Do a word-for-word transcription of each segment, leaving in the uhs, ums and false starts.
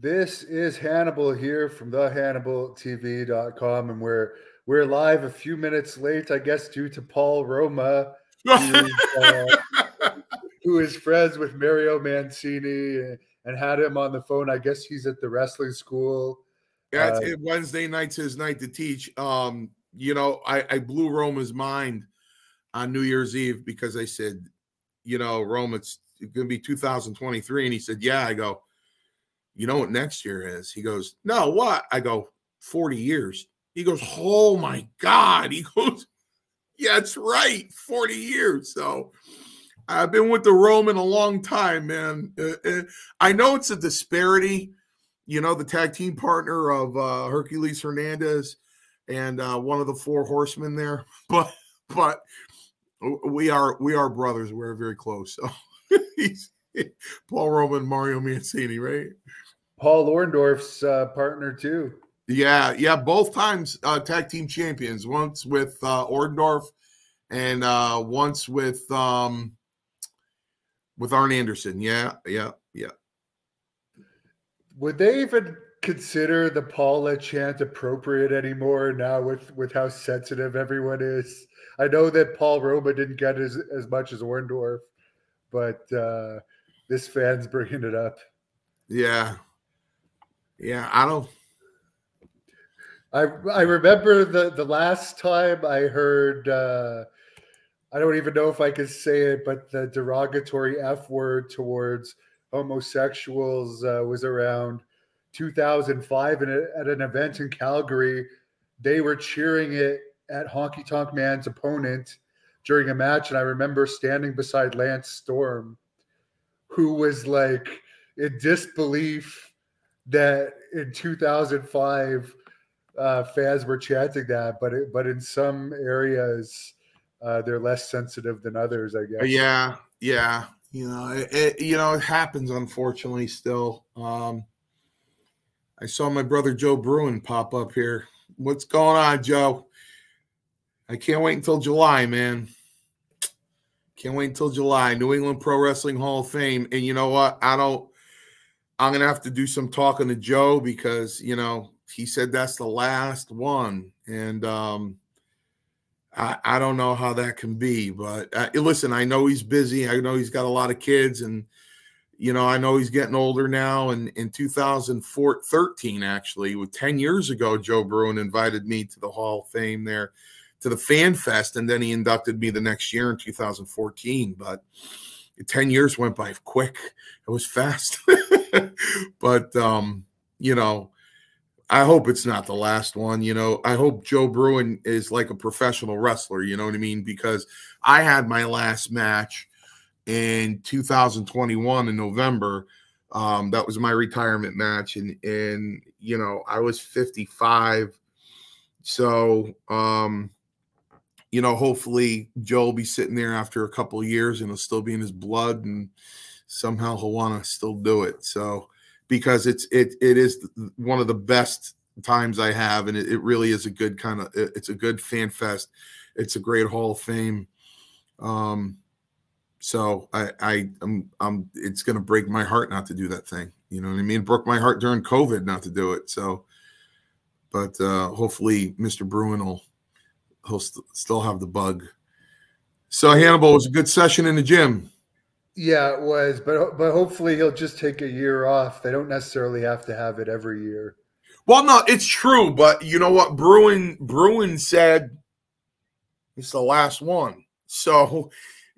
This is Hannibal here from the hannibal t v dot com, and we're we're live a few minutes late, I guess, due to Paul Roma, who is, uh, who is friends with Mario Mancini and, and had him on the phone. I guess he's at the wrestling school. That's uh, it. Wednesday night's his night to teach. Um, you know, I, I blew Roma's mind on New Year's Eve because I said, you know, Roma, it's going to be two thousand twenty-three. And he said, yeah. I go, you know what next year is? He goes, no, what? I go, forty years. He goes, oh, my God. He goes, yeah, it's right, forty years. So I've been with the Roman a long time, man. Uh, uh, I know it's a disparity, you know, the tag team partner of uh, Hercules Hernandez and uh, one of the four horsemen there. But but we are we are brothers. We're very close. So he's Paul Roman, Mario Mancini, right? Paul Orndorff's uh, partner, too. Yeah, yeah, both times uh, tag team champions. Once with uh, Orndorff, and uh, once with um, with Arn Anderson. Yeah, yeah, yeah. Would they even consider the Paula chant appropriate anymore now with with how sensitive everyone is? I know that Paul Roma didn't get as as much as Orndorff, but uh, this fan's bringing it up. Yeah, yeah, I don't. I, I remember the, the last time I heard, uh, I don't even know if I could say it, but the derogatory F word towards homosexuals uh, was around two thousand five. And at an event in Calgary, they were cheering it at Honky Tonk Man's opponent during a match. And I remember standing beside Lance Storm, who was like in disbelief that in two thousand five, Uh, fans were chanting that, but it, but in some areas uh, they're less sensitive than others, I guess. Yeah, yeah, you know, it, it, you know, it happens, unfortunately, still. Um, I saw my brother Joe Bruin pop up here. What's going on, Joe? I can't wait until July, man. Can't wait until July. New England Pro Wrestling Hall of Fame, and you know what? I don't. I'm gonna have to do some talking to Joe because you know. He said that's the last one, and um, I, I don't know how that can be. But uh, listen, I know he's busy. I know he's got a lot of kids, and you know I know he's getting older now. And in two thousand thirteen, actually, with ten years ago, Joe Bruin invited me to the Hall of Fame there, to the Fan Fest, and then he inducted me the next year in two thousand fourteen. But ten years went by quick. It was fast, but um, you know. I hope it's not the last one, you know. I hope Joe Bruin is like a professional wrestler, you know what I mean? Because I had my last match in two thousand twenty-one in November. Um, that was my retirement match, and and you know I was fifty-five. So um, you know, hopefully Joe will be sitting there after a couple of years and it'll still be in his blood, and somehow he'll want to still do it. So. Because it's it it is one of the best times I have, and it, it really is a good kind of it's a good fan fest. It's a great Hall of Fame. Um, so I I I'm, I'm it's gonna break my heart not to do that thing. You know what I mean? It broke my heart during COVID not to do it. So, but uh, hopefully Mister Bruin will he'll st still have the bug. So Hannibal, it was a good session in the gym. Yeah, it was, but but hopefully he'll just take a year off. They don't necessarily have to have it every year. Well, no, it's true, but you know what? Bruin Bruin said it's the last one. So,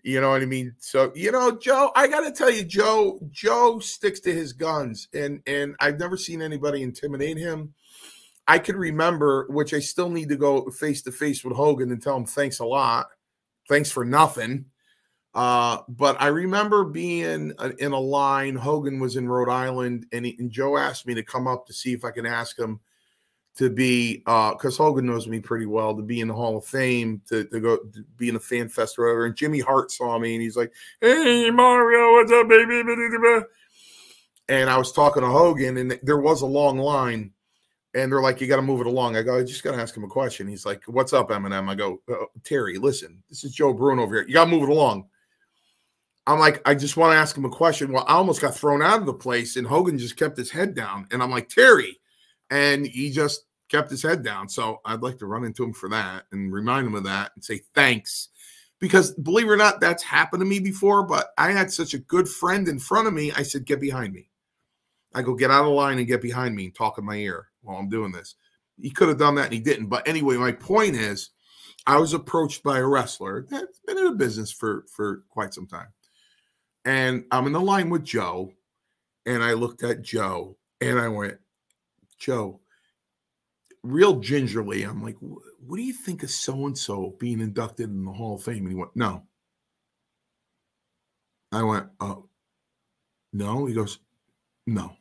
you know what I mean? So, you know, Joe, I got to tell you, Joe, Joe sticks to his guns, and and I've never seen anybody intimidate him. I can remember, which I still need to go face-to-face with Hogan and tell him thanks a lot. Thanks for nothing. Uh, but I remember being in a line. Hogan was in Rhode Island, and, he, and Joe asked me to come up to see if I could ask him to be, because uh, Hogan knows me pretty well, to be in the Hall of Fame, to, to go to be in the Fan Fest or whatever. And Jimmy Hart saw me, and he's like, "Hey, Mario, what's up, baby?" And I was talking to Hogan, and there was a long line, and they're like, "You got to move it along." I go, "I just got to ask him a question." He's like, "What's up, Eminem?" I go, "Terry, listen, this is Joe Bruin over here. You got to move it along." I'm like, I just want to ask him a question. Well, I almost got thrown out of the place, and Hogan just kept his head down. And I'm like, Terry. And he just kept his head down. So I'd like to run into him for that and remind him of that and say thanks. Because believe it or not, that's happened to me before. But I had such a good friend in front of me. I said, get behind me. I go, get out of line and get behind me and talk in my ear while I'm doing this. He could have done that, and he didn't. But anyway, my point is, I was approached by a wrestler that's been in the business for, for quite some time. And I'm in the line with Joe, and I looked at Joe, and I went, Joe, real gingerly, I'm like, what do you think of so-and-so being inducted in the Hall of Fame? And he went, no. I went, oh, no? He goes, no.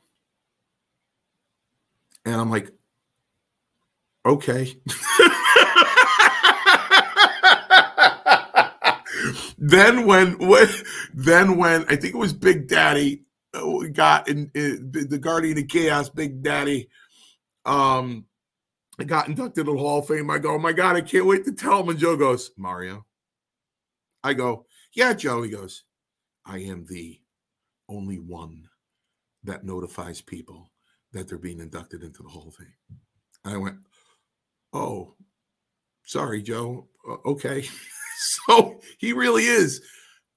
And I'm like, okay. Then when, when, then when I think it was Big Daddy got in, in the Guardian of Chaos, Big Daddy, um, got inducted to the Hall of Fame. I go, oh my God, I can't wait to tell him. And Joe goes, Mario. I go, yeah, Joe. He goes, I am the only one that notifies people that they're being inducted into the Hall of Fame. And I went, oh, sorry, Joe. Uh, okay. So he really is.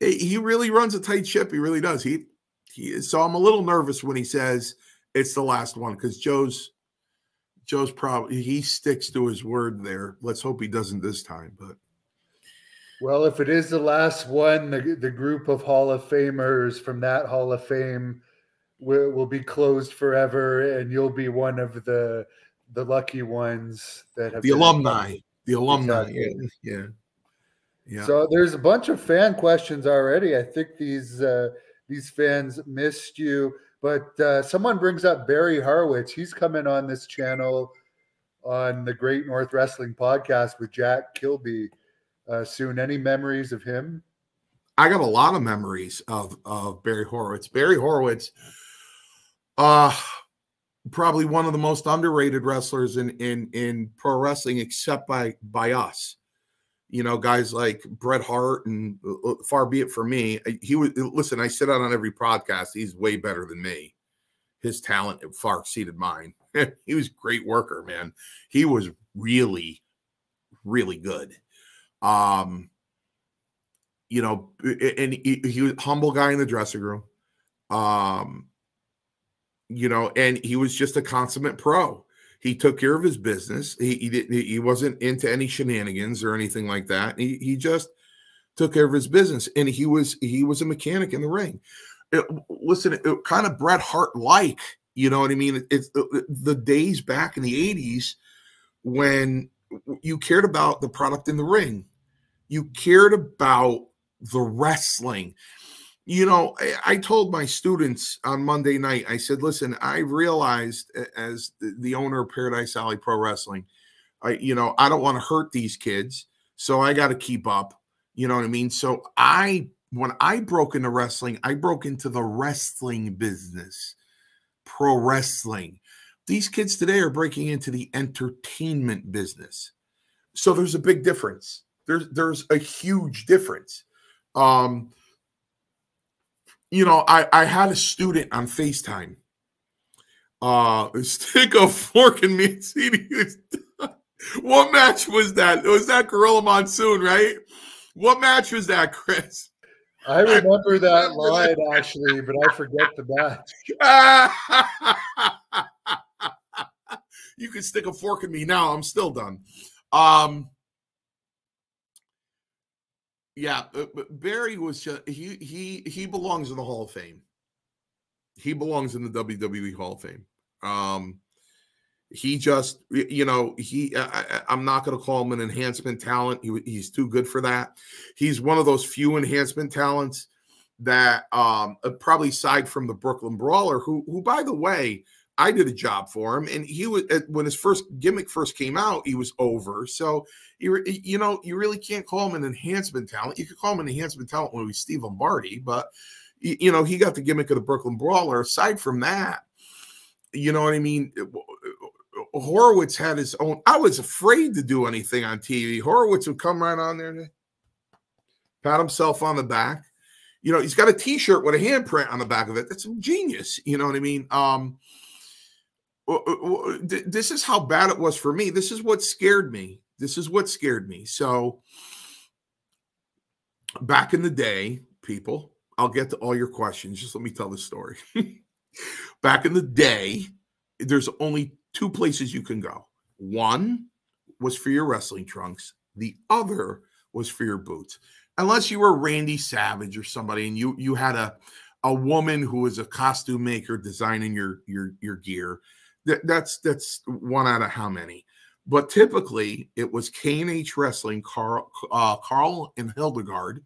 He really runs a tight ship. He really does. He, he is. So I'm a little nervous when he says it's the last one, because Joe's, Joe's probably, he sticks to his word there. Let's hope he doesn't this time. But well, if it is the last one, the, the group of Hall of Famers from that Hall of Fame will, will be closed forever, and you'll be one of the the lucky ones that have the alumni. The alumni. Exactly. Yeah. Yeah. Yeah. So there's a bunch of fan questions already. I think these uh, these fans missed you, but uh, someone brings up Barry Horowitz. He's coming on this channel on the Great North Wrestling podcast with Jack Kilby uh, soon. Any memories of him? I got a lot of memories of of Barry Horowitz. Barry Horowitz, uh, probably one of the most underrated wrestlers in in in pro wrestling, except by by us. You know, guys like Bret Hart, and uh, far be it for me. He was, listen, I sit out on every podcast. He's way better than me. His talent far exceeded mine. He was a great worker, man. He was really, really good. Um, you know, and he, he was a humble guy in the dressing room. Um, you know, and he was just a consummate pro. He took care of his business. He he, didn't, he wasn't into any shenanigans or anything like that. He he just took care of his business, and he was he was a mechanic in the ring. It, listen, it, it kind of Bret Hart like, you know what I mean? It, it's it, the days back in the eighties when you cared about the product in the ring, you cared about the wrestling. You know, I told my students on Monday night, I said, listen, I realized as the owner of Paradise Alley Pro Wrestling, I, you know, I don't want to hurt these kids, so I got to keep up. You know what I mean? So I, when I broke into wrestling, I broke into the wrestling business, pro wrestling. These kids today are breaking into the entertainment business. So there's a big difference. There's, there's a huge difference. Um, You know, I, I had a student on FaceTime. Uh, stick a fork in me. What match was that? It was that Gorilla Monsoon, right? What match was that, Chris? I remember that line, actually, but I forget the match. You can stick a fork in me now. I'm still done. Um Yeah, but Barry was just, he he he belongs in the Hall of Fame. He belongs in the W W E Hall of Fame. Um, he just, you know, he I, I'm not going to call him an enhancement talent. He, he's too good for that. He's one of those few enhancement talents that um, probably aside from the Brooklyn Brawler, who who by the way, I did a job for him, and he was, when his first gimmick first came out, he was over. So, you you know, you really can't call him an enhancement talent. You could call him an enhancement talent when he was Steve Lombardi, but, you know, he got the gimmick of the Brooklyn Brawler. Aside from that, you know what I mean? Horowitz had his own. I was afraid to do anything on T V. Horowitz would come right on there, pat himself on the back. You know, he's got a T-shirt with a handprint on the back of it. That's genius. You know what I mean? Um, this is how bad it was for me. This is what scared me. This is what scared me. So back in the day, people, I'll get to all your questions. Just let me tell the story. Back in the day, there's only two places you can go. One was for your wrestling trunks. The other was for your boots. Unless you were Randy Savage or somebody and you you had a a woman who was a costume maker designing your your your gear. That, that's that's one out of how many. But typically it was K and H Wrestling, Carl, uh, Carl and Hildegard,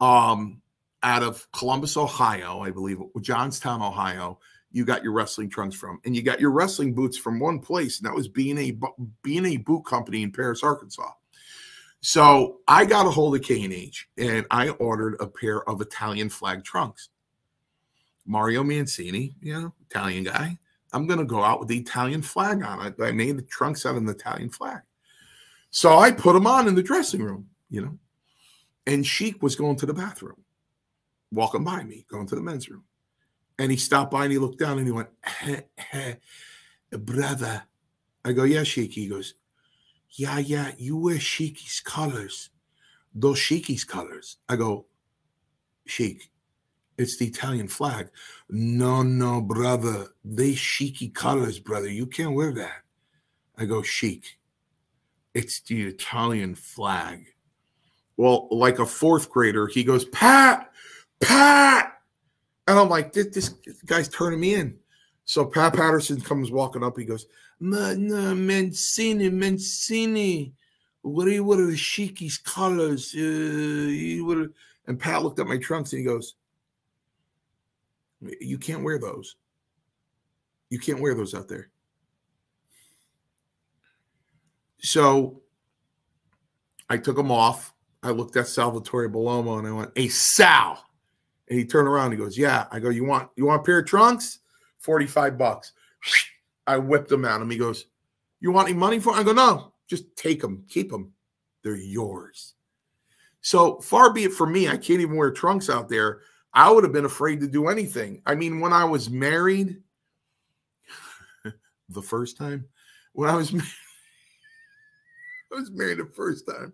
um, out of Columbus, Ohio, I believe, Johnstown, Ohio. You got your wrestling trunks from, and you got your wrestling boots from one place, and that was B and A Boot Company in Paris, Arkansas. So I got a hold of K and H, and I ordered a pair of Italian flag trunks. Mario Mancini, you know, Italian guy. I'm going to go out with the Italian flag on it. I made the trunks out of an Italian flag. So I put them on in the dressing room, you know, and Sheik was going to the bathroom, walking by me, going to the men's room. And he stopped by and he looked down and he went, eh, eh, brother. I go, yeah, Sheik. He goes, yeah, yeah, you wear Sheiky's colors. Those Sheiky's colors. I go, Sheik, it's the Italian flag. No, no, brother. They Sheiky colors, brother. You can't wear that. I go, Sheik, it's the Italian flag. Well, like a fourth grader, he goes, Pat, Pat. And I'm like, this, this guy's turning me in. So Pat Patterson comes walking up. He goes, no, no, Mancini, Mancini. What are you wearing? Sheiky's colors. Uh, and Pat looked at my trunks and he goes, you can't wear those. You can't wear those out there. So I took them off. I looked at Salvatore Belomo and I went, hey, Sal. And he turned around and he goes, yeah. I go, you want you want a pair of trunks? forty-five bucks. I whipped them out. He goes, you want any money for them? I go, no, just take them. Keep them. They're yours. So far be it for me. I can't even wear trunks out there. I would have been afraid to do anything. I mean, when I was married the first time, when I was, I was married the first time.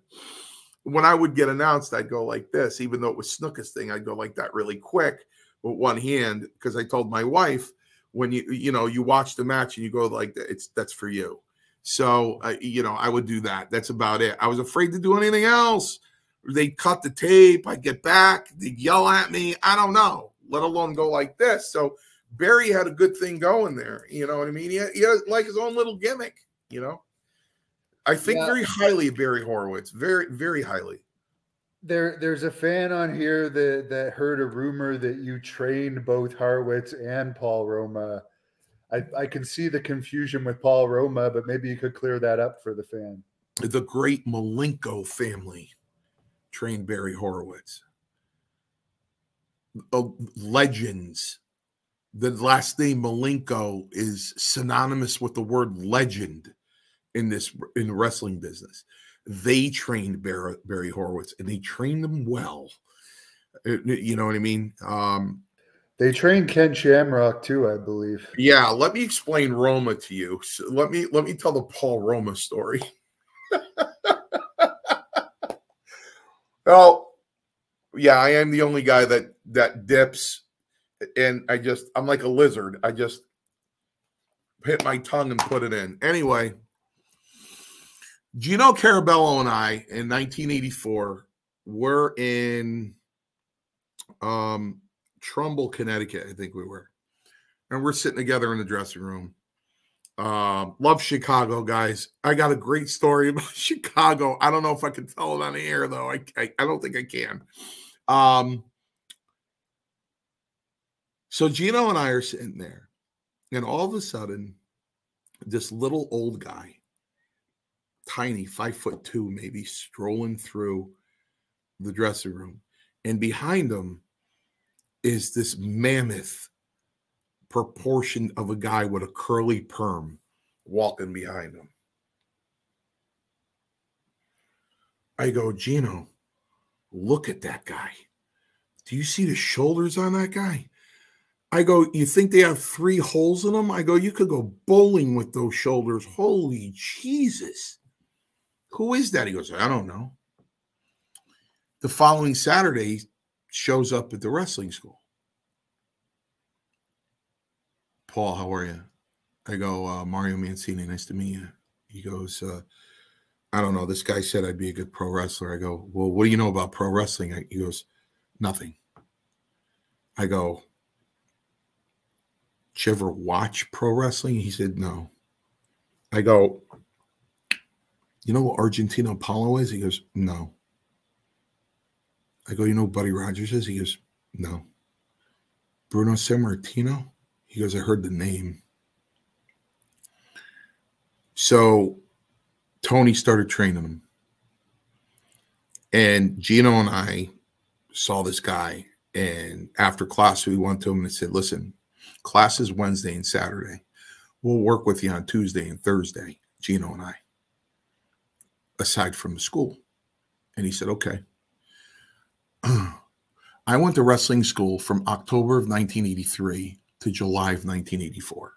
When I would get announced, I'd go like this. Even though it was Snooker's thing, I'd go like that really quick with one hand because I told my wife, when you you know you watch the match and you go like that, it's that's for you. So uh, you know I would do that. That's about it. I was afraid to do anything else. They'd cut the tape. I'd get back. They'd yell at me. I don't know. Let alone go like this. So Barry had a good thing going there. You know what I mean? He, had, he had like his own little gimmick. You know. I think yeah. very highly of Barry Horowitz, very, very highly. There, there's a fan on here that, that heard a rumor that you trained both Horowitz and Paul Roma. I, I can see the confusion with Paul Roma, but maybe you could clear that up for the fan. The great Malenko family trained Barry Horowitz. Oh, legends. The last name Malenko is synonymous with the word legend. In this in the wrestling business, they trained Barry, Barry Horowitz, and they trained them well. You know what I mean? Um, they trained Ken Shamrock too, I believe. Yeah, let me explain Roma to you. So let me let me tell the Paul Roma story. Well, yeah, I am the only guy that that dips, and I just I'm like a lizard. I just hit my tongue and put it in. Anyway. Gino Carabello and I in nineteen eighty-four were in um, Trumbull, Connecticut, I think we were. And we're sitting together in the dressing room. Uh, love Chicago, guys. I got a great story about Chicago. I don't know if I can tell it on the air, though. I, I, I don't think I can. Um, so Gino and I are sitting there. And all of a sudden, this little old guy, tiny, five foot two, maybe, strolling through the dressing room. And behind him is this mammoth proportion of a guy with a curly perm walking behind him. I go, Gino, look at that guy. do you see the shoulders on that guy? I go, you think they have three holes in them? I go, you could go bowling with those shoulders. Holy Jesus. Who is that? He goes, I don't know. The following Saturday, shows up at the wrestling school. Paul, how are you? I go, uh, Mario Mancini, nice to meet you. He goes, uh, I don't know. This guy said I'd be a good pro wrestler. I go, well, what do you know about pro wrestling? I, he goes, nothing. I go, did you ever watch pro wrestling? He said, no. I go, you know what Argentino Polo is? He goes, no. I go, you know who Buddy Rogers is? He goes, no. Bruno Sammartino? He goes, I heard the name. So Tony started training him. And Gino and I saw this guy. And after class, we went to him and said, listen, class is Wednesday and Saturday. We'll work with you on Tuesday and Thursday, Gino and I, aside from the school. And he said, okay. I went to wrestling school from October of nineteen eighty-three to July of nineteen eighty-four.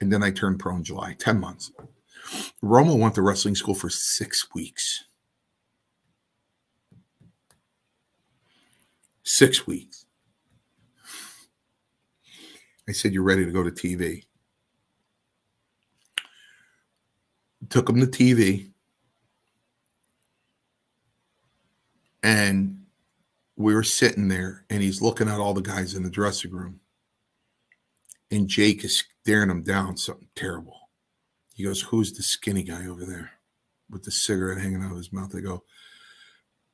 And then I turned pro in July, ten months. Roma went to wrestling school for six weeks. Six weeks. I said, you're ready to go to T V. Took him to T V. And we were sitting there, and he's looking at all the guys in the dressing room. And Jake is staring him down, something terrible. He goes, who's the skinny guy over there with the cigarette hanging out of his mouth? I go,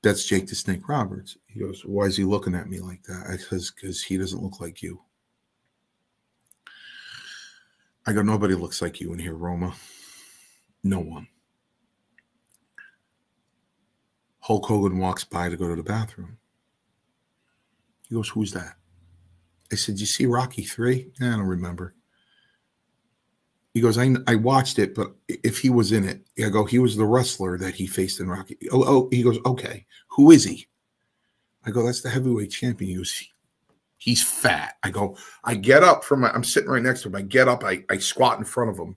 that's Jake the Snake Roberts. He goes, why is he looking at me like that? I says, because he doesn't look like you. I go, nobody looks like you in here, Roma. No one. Hulk Hogan walks by to go to the bathroom. He goes, who's that? I said, you see Rocky three? I don't remember. He goes, I, I watched it, but if he was in it, I go, he was the wrestler that he faced in Rocky. Oh, oh, he goes, okay, who is he? I go, that's the heavyweight champion. He goes, he's fat. I go, I get up from my, I'm sitting right next to him. I get up, I, I squat in front of him,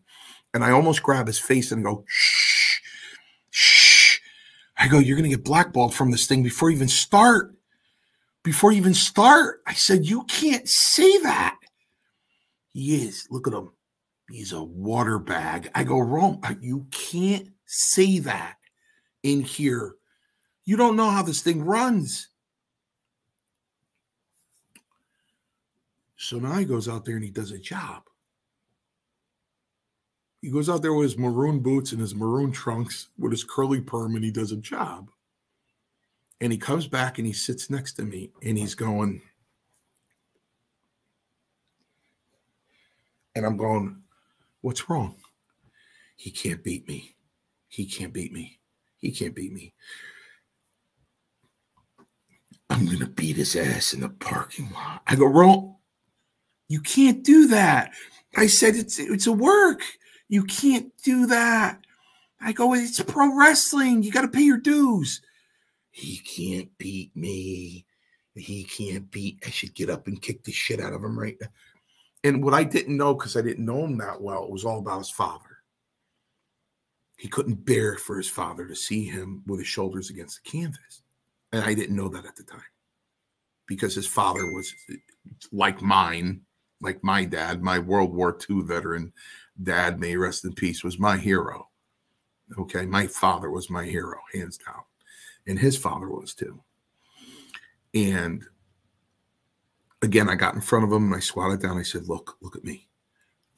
and I almost grab his face and go, shh, shh. I go, you're going to get blackballed from this thing before you even start. Before you even start, I said, you can't say that. He is. Look at him. He's a water bag. I go, Rome, you can't say that in here. You don't know how this thing runs. So now he goes out there and he does a job. He goes out there with his maroon boots and his maroon trunks with his curly perm, and he does a job. And he comes back and he sits next to me and he's going, and I'm going, what's wrong? He can't beat me. He can't beat me. He can't beat me. I'm going to beat his ass in the parking lot. I go, Ron, you can't do that. I said, it's, it's a work. You can't do that. I go, it's pro wrestling. You got to pay your dues. He can't beat me. He can't beat. I should get up and kick the shit out of him right now. And what I didn't know, because I didn't know him that well, it was all about his father. He couldn't bear for his father to see him with his shoulders against the canvas. And I didn't know that at the time, because his father was like mine, like my dad, my World War Two veteran dad, may rest in peace, was my hero. Okay, my father was my hero, hands down. And his father was too. And again, I got in front of him and I squatted down. I said, look, look at me.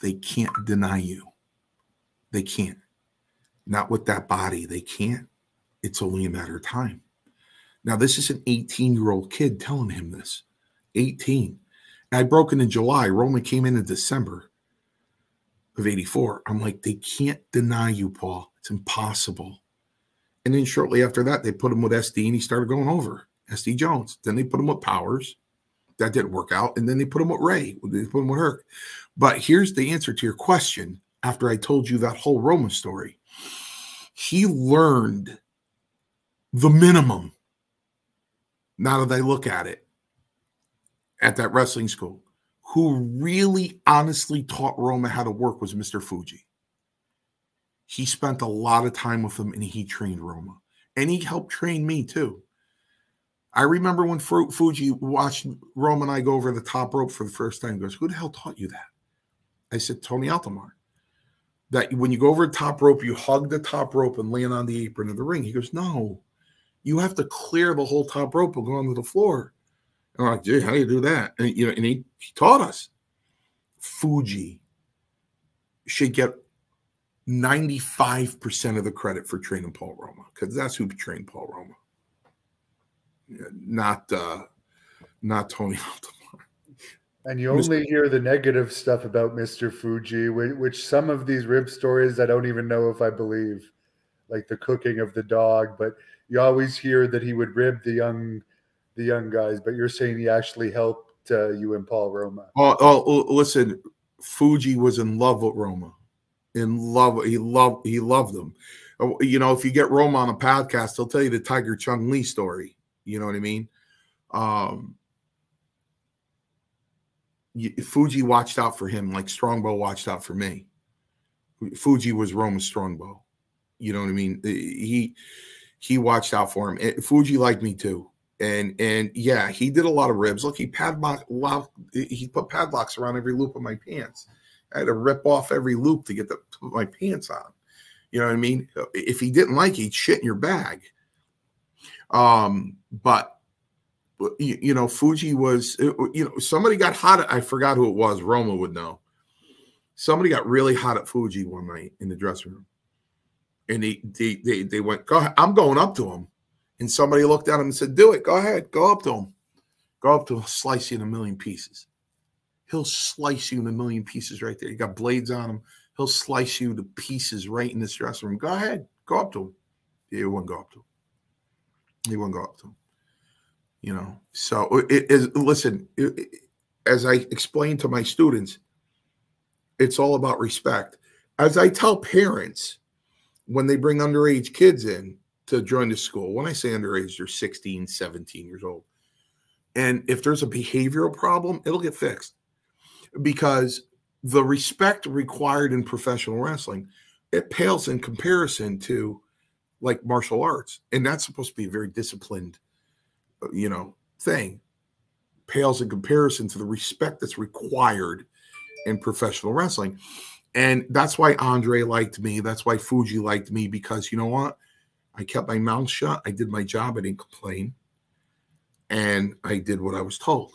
They can't deny you. They can't. Not with that body. They can't. It's only a matter of time. Now, this is an eighteen-year-old kid telling him this. eighteen. I broke in in July. Roman came in in December of eighty-four. I'm like, they can't deny you, Paul. It's impossible. And then shortly after that, they put him with S D, and he started going over S D Jones. Then they put him with Powers. That didn't work out. And then they put him with Ray. They put him with Herc. But here's the answer to your question after I told you that whole Roma story. He learned the minimum. now that I look at it, at that wrestling school, who really honestly taught Roma how to work was Mister Fuji. He spent a lot of time with him, and he trained Roma. And he helped train me, too. I remember when Fuji watched Roma and I go over the top rope for the first time. He goes, who the hell taught you that? I said, Tony Altomare. That when you go over the top rope, you hug the top rope and land on the apron of the ring. He goes, no, you have to clear the whole top rope and go onto the floor. And I'm like, dude, how do you do that? And, you know, and he, he taught us. Fuji should get ninety-five percent of the credit for training Paul Roma, because that's who trained Paul Roma. Not uh, not Tony Altomare. And you only hear the negative stuff about Mister Fuji, which some of these rib stories I don't even know if I believe, like the cooking of the dog. But you always hear that he would rib the young the young guys. But you're saying he actually helped uh, you and Paul Roma. Oh, oh, listen, Fuji was in love with Roma. In love, he loved he loved them. You know, if you get Roma on a podcast, he'll tell you the Tiger Chung Lee story. You know what I mean? Um, Fuji watched out for him like Strongbow watched out for me. Fuji was Roma Strongbow. You know what I mean? He he watched out for him. And Fuji liked me too. And and yeah, he did a lot of ribs. Look, he padlock he put padlocks around every loop of my pants. I had to rip off every loop to get the put my pants on. You know what I mean? If he didn't like it, he'd shit in your bag. Um, but You, you know, Fuji was, you know, somebody got hot at, I forgot who it was, Roma would know. Somebody got really hot at Fuji one night in the dressing room. And they, they, they, they went, go ahead. I'm going up to him. And somebody looked at him and said, do it. Go ahead. Go up to him. Go up to him. Slice you in a million pieces. He'll slice you in a million pieces right there. You got blades on him. He'll slice you to pieces right in this dressing room. Go ahead. Go up to him. He wouldn't go up to him. He wouldn't go up to him. You know, so it is. Listen, it, it, as I explain to my students, it's all about respect. As I tell parents when they bring underage kids in to join the school, when I say underage, they're sixteen, seventeen years old. And if there's a behavioral problem, it'll get fixed, because the respect required in professional wrestling, it pales in comparison to like martial arts. And that's supposed to be very disciplined, you know, thing. Pales in comparison to the respect that's required in professional wrestling. And that's why Andre liked me. That's why Fuji liked me, because you know what? I kept my mouth shut. I did my job. I didn't complain. And I did what I was told,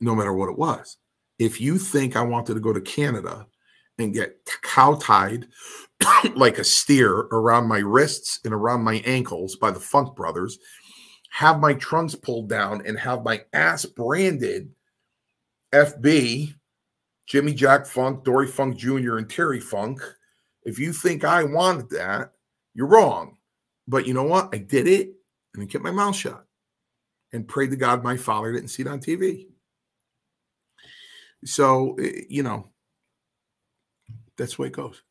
no matter what it was. If you think I wanted to go to Canada and get cow-tied like a steer around my wrists and around my ankles by the Funk Brothers, have my trunks pulled down, and have my ass branded F B, Jimmy Jack Funk, Dory Funk Junior, and Terry Funk. If you think I wanted that, you're wrong. But you know what? I did it, and I kept my mouth shut and prayed to God my father didn't see it on T V. So, you know, that's the way it goes.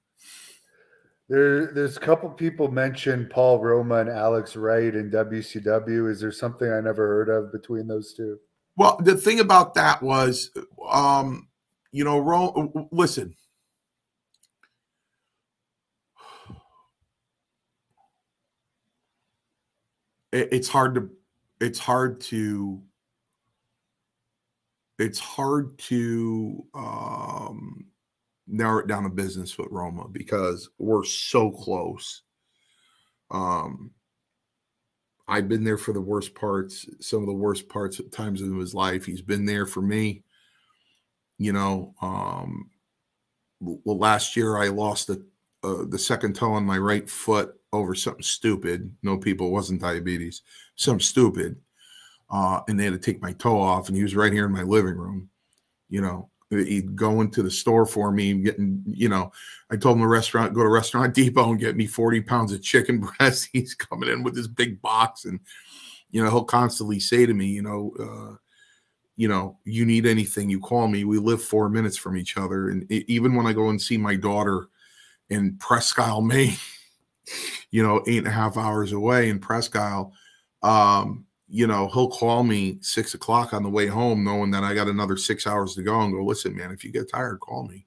There, there's a couple people mentioned Paul Roma and Alex Wright in W C W. Is there something I never heard of between those two? Well, the thing about that was, um, you know, Roma, listen, it, it's hard to, it's hard to, it's hard to, um, narrow it down to business with Roma, because we're so close. Um, I've been there for the worst parts, some of the worst parts at times of his life. He's been there for me. You know, um, well, last year I lost the, uh, the second toe on my right foot over something stupid. No, people, it wasn't diabetes, something stupid. Uh, and they had to take my toe off, and he was right here in my living room, you know. He'd go into the store for me, getting, you know, I told him the restaurant, go to Restaurant Depot and get me forty pounds of chicken breast. He's coming in with this big box, and, you know, he'll constantly say to me, you know, uh, you know, you need anything, you call me. We live four minutes from each other. And it, even when I go and see my daughter in Presque Isle, Maine, you know, eight and a half hours away in Presque Isle, um, you know, he'll call me six o'clock on the way home, knowing that I got another six hours to go, and go, listen, man, if you get tired, call me.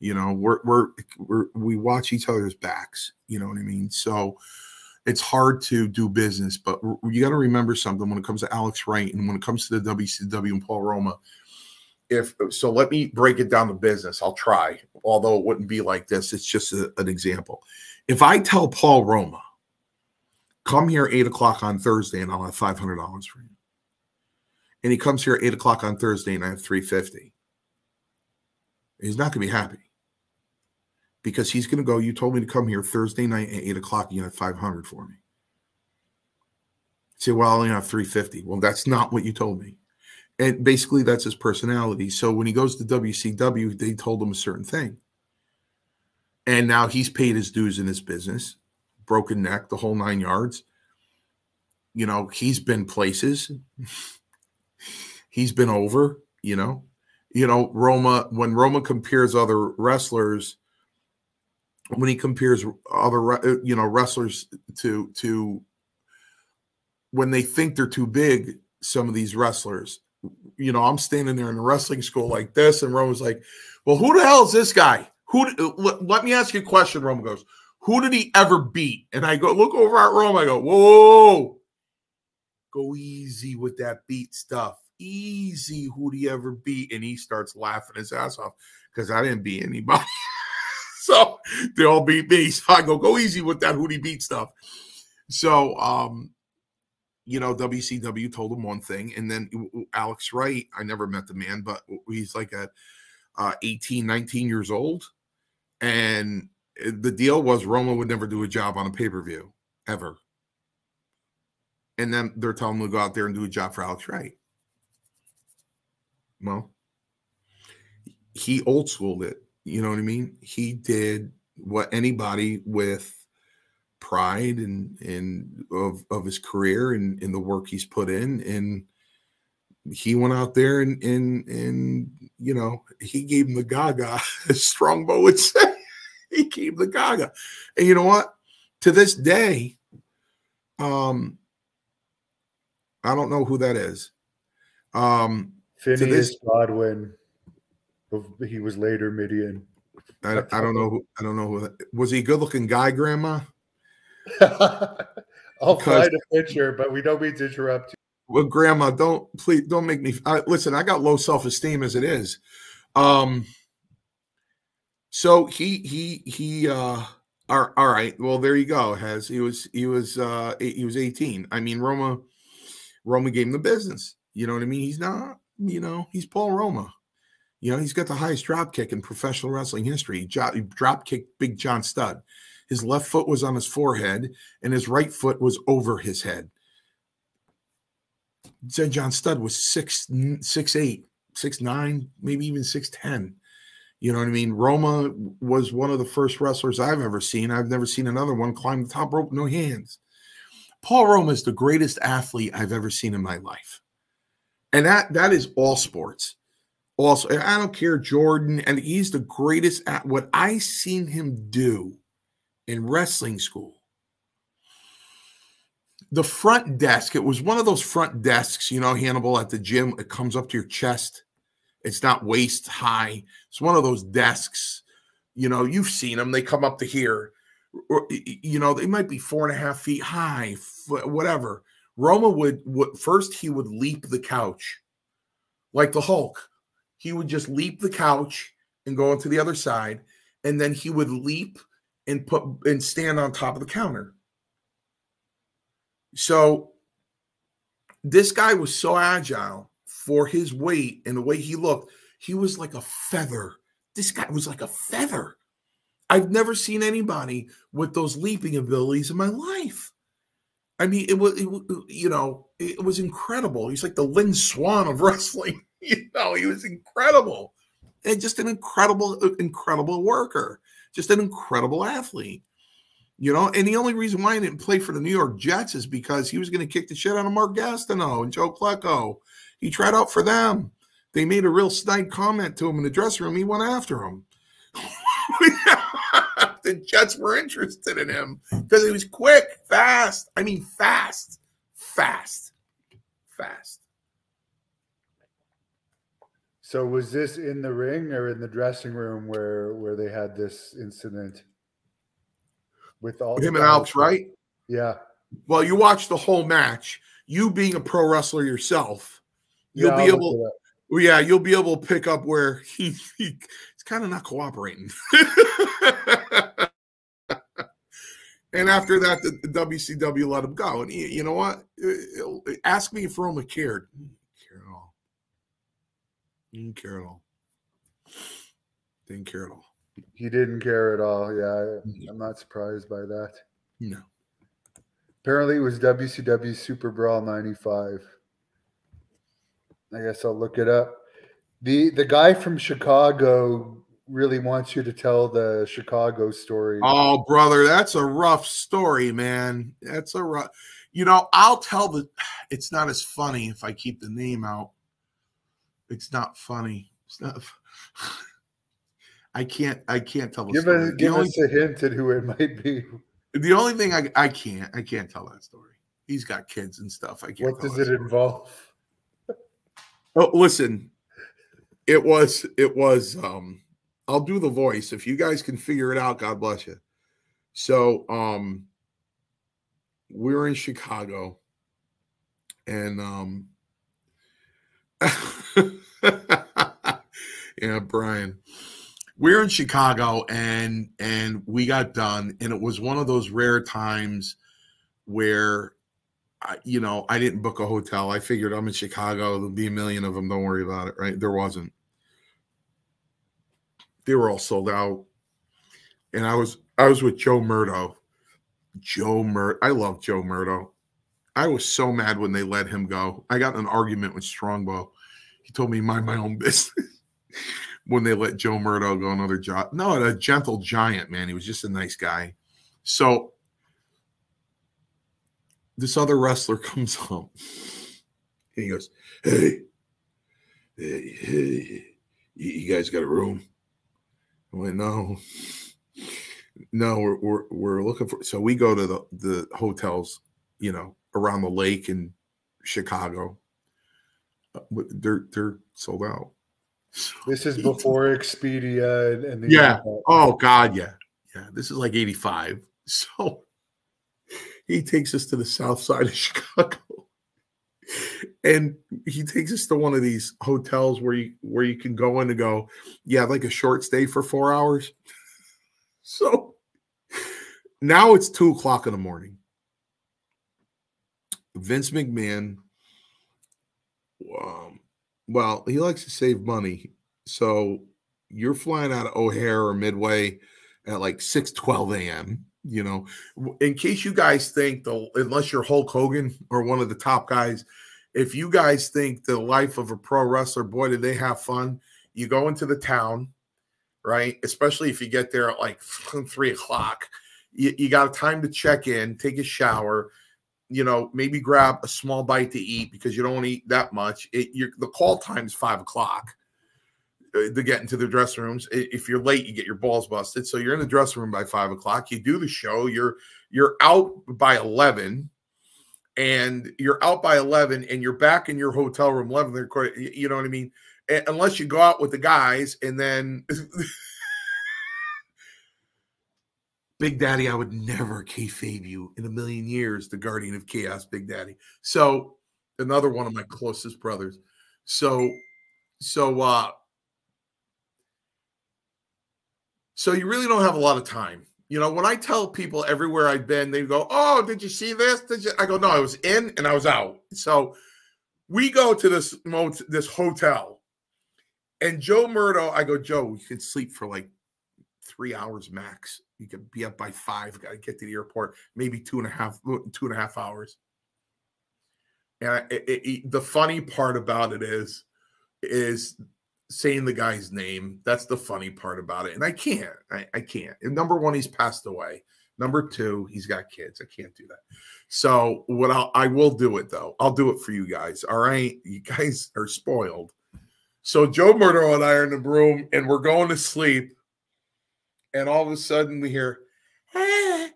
You know, we're, we're, we're, we watch each other's backs. You know what I mean? So it's hard to do business, but you got to remember something when it comes to Alex Wright and when it comes to the W C W and Paul Roma. If so, let me break it down to business. I'll try, although it wouldn't be like this. It's just a, an example. If I tell Paul Roma, come here eight o'clock on Thursday and I'll have five hundred dollars for you, and he comes here at eight o'clock on Thursday and I have three fifty, he's not going to be happy, because he's going to go, you told me to come here Thursday night at eight o'clock and you have five hundred for me. Say, well, I only have three fifty. Well, that's not what you told me. And basically, that's his personality. So when he goes to W C W, they told him a certain thing. And now he's paid his dues in his business, broken neck, the whole nine yards. You know, he's been places. He's been over, you know. You know, Roma, when Roma compares other wrestlers, when he compares other, you know, wrestlers to, to when they think they're too big, some of these wrestlers, you know, I'm standing there in a wrestling school like this, and Roma's like, well, who the hell is this guy? Who? Let, let me ask you a question, Roma goes, who did he ever beat? And I go, look over at Roma, I go, whoa, go easy with that beat stuff. Easy, who did he ever beat? And he starts laughing his ass off, because I didn't beat anybody. So they all beat me. So I go, go easy with that who did he beat stuff. So, um, you know, W C W told him one thing, and then Alex Wright, I never met the man, but he's like at uh, eighteen, nineteen years old, and the deal was Roma would never do a job on a pay-per-view, ever. And then they're telling him to go out there and do a job for Alex Wright. Well, he old-schooled it, you know what I mean? He did what anybody with pride and and of of his career and in the work he's put in, and he went out there and and and you know, he gave him the gaga, as Strongbow would say. He gave the gaga. And you know what, to this day, um I don't know who that is. um Phineas Godwin, he was later Midian. I, I don't know who, I don't know who that, was he a good looking guy, grandma? I'll find a picture, but we don't mean to interrupt you. Well, grandma, don't please don't make me I, listen, I got low self-esteem as it is. Um so he he he uh are all right, well, there you go. Has he was he was uh he was eighteen. I mean, Roma Roma gave him the business, you know what I mean? He's not, you know, he's Paul Roma. You know, he's got the highest drop kick in professional wrestling history. He drop kicked Big John Studd. His left foot was on his forehead, and his right foot was over his head. Said John Studd was six, six eight, six nine, maybe even six ten. You know what I mean? Roma was one of the first wrestlers I've ever seen. I've never seen another one climb the top rope, no hands. Paul Roma is the greatest athlete I've ever seen in my life, and that that is all sports. Also, I don't care Jordan, and he's the greatest at what I seen him do. In wrestling school, the front desk, it was one of those front desks, you know, Hannibal, at the gym, it comes up to your chest. It's not waist high. It's one of those desks, you know, you've seen them. They come up to here, or, you know, they might be four and a half feet high, whatever. Roma would, would first, he would leap the couch like the Hulk. He would just leap the couch and go into the other side. And then he would leap and put and stand on top of the counter. So this guy was so agile for his weight and the way he looked. He was like a feather. This guy was like a feather. I've never seen anybody with those leaping abilities in my life. I mean, it was, it, you know, it was incredible. He's like the Lynn Swann of wrestling. You know, he was incredible. And just an incredible, incredible worker. Just an incredible athlete, you know. And the only reason why he didn't play for the New York Jets is because he was going to kick the shit out of Mark Gastineau and Joe Klecko. He tried out for them. They made a real snide comment to him in the dressing room. He went after him. The Jets were interested in him because he was quick, fast. I mean, fast, fast. fast. So was this in the ring or in the dressing room where where they had this incident with all him and Alex Wright? Yeah. Well, you watch the whole match. You being a pro wrestler yourself, you'll yeah, be able. Yeah, you'll be able to pick up where he, he he's kind of not cooperating. And after that, the, the W C W let him go. And he, you know what? It, it, ask me if Roma cared. Care at all. Didn't care at all. Didn't care at all. He didn't care at all. Yeah, I'm not surprised by that. No. Apparently, it was W C W Super Brawl ninety-five. I guess I'll look it up. The the guy from Chicago really wants you to tell the Chicago story. Oh, brother, that's a rough story, man. That's a rough. You know, I'll tell the. It's not as funny if I keep the name out. It's not funny. It's not. I can't. I can't tell the give story. A, the give only, us a hint at who it might be. The only thing I I can't I can't tell that story. He's got kids and stuff. I can't. What does it story. involve? Oh, listen, it was, it was, um, I'll do the voice. If you guys can figure it out, God bless you. So, um, we were in Chicago and, um, yeah, Brian, we were in Chicago and, and we got done. And it was one of those rare times where, I, you know, I didn't book a hotel. I figured I'm in Chicago. There'll be a million of them. Don't worry about it, right? There wasn't. They were all sold out. And I was I was with Joe Murdo. Joe Murdo. I love Joe Murdo. I was so mad when they let him go. I got in an argument with Strongbow. He told me mind my own business when they let Joe Murdo go another job. No, a gentle giant, man. He was just a nice guy. So this other wrestler comes home and he goes, hey, hey, hey, you guys got a room? I went, no, no, we're, we're, we're looking for. So we go to the, the hotels, you know, around the lake in Chicago. They're, they're sold out. This is before Expedia. And the yeah. Airport. Oh God. Yeah. Yeah. This is like eighty-five. So he takes us to the south side of Chicago, and he takes us to one of these hotels where you where you can go in to go, yeah, like a short stay for four hours. So now it's two o'clock in the morning. Vince McMahon, um, well, he likes to save money, so you're flying out of O'Hare or Midway at like six twelve a.m. You know, in case you guys think, the unless you're Hulk Hogan or one of the top guys, if you guys think the life of a pro wrestler, boy, did they have fun. You go into the town, right? Especially if you get there at like three o'clock. You, you got time to check in, take a shower, you know, maybe grab a small bite to eat because you don't eat that much. It, you're, the call time is five o'clock to get into the dressing rooms. If you're late, you get your balls busted. So you're in the dressing room by five o'clock. You do the show. You're you're out by eleven, and you're out by eleven, and you're back in your hotel room eleven. You know what I mean? Unless you go out with the guys, and then Big Daddy, I would never kayfabe you in a million years. The Guardian of Chaos, Big Daddy. So another one of my closest brothers. So so uh. So you really don't have a lot of time. You know, when I tell people everywhere I've been, they go, oh, did you see this? Did you? I go, no, I was in and I was out. So we go to this this hotel. And Joe Murdo, I go, Joe, we can sleep for like three hours max. You could be up by five, got to get to the airport, maybe two and a half, two and a half hours. And it, it, it, the funny part about it is, is saying the guy's name. That's the funny part about it. And I can't, I, I can't. And number one, he's passed away. Number two, he's got kids. I can't do that. So what I'll, I will do it though. I'll do it for you guys. All right. You guys are spoiled. So Joe Murdo and I are in the room and we're going to sleep. And all of a sudden we hear, ah,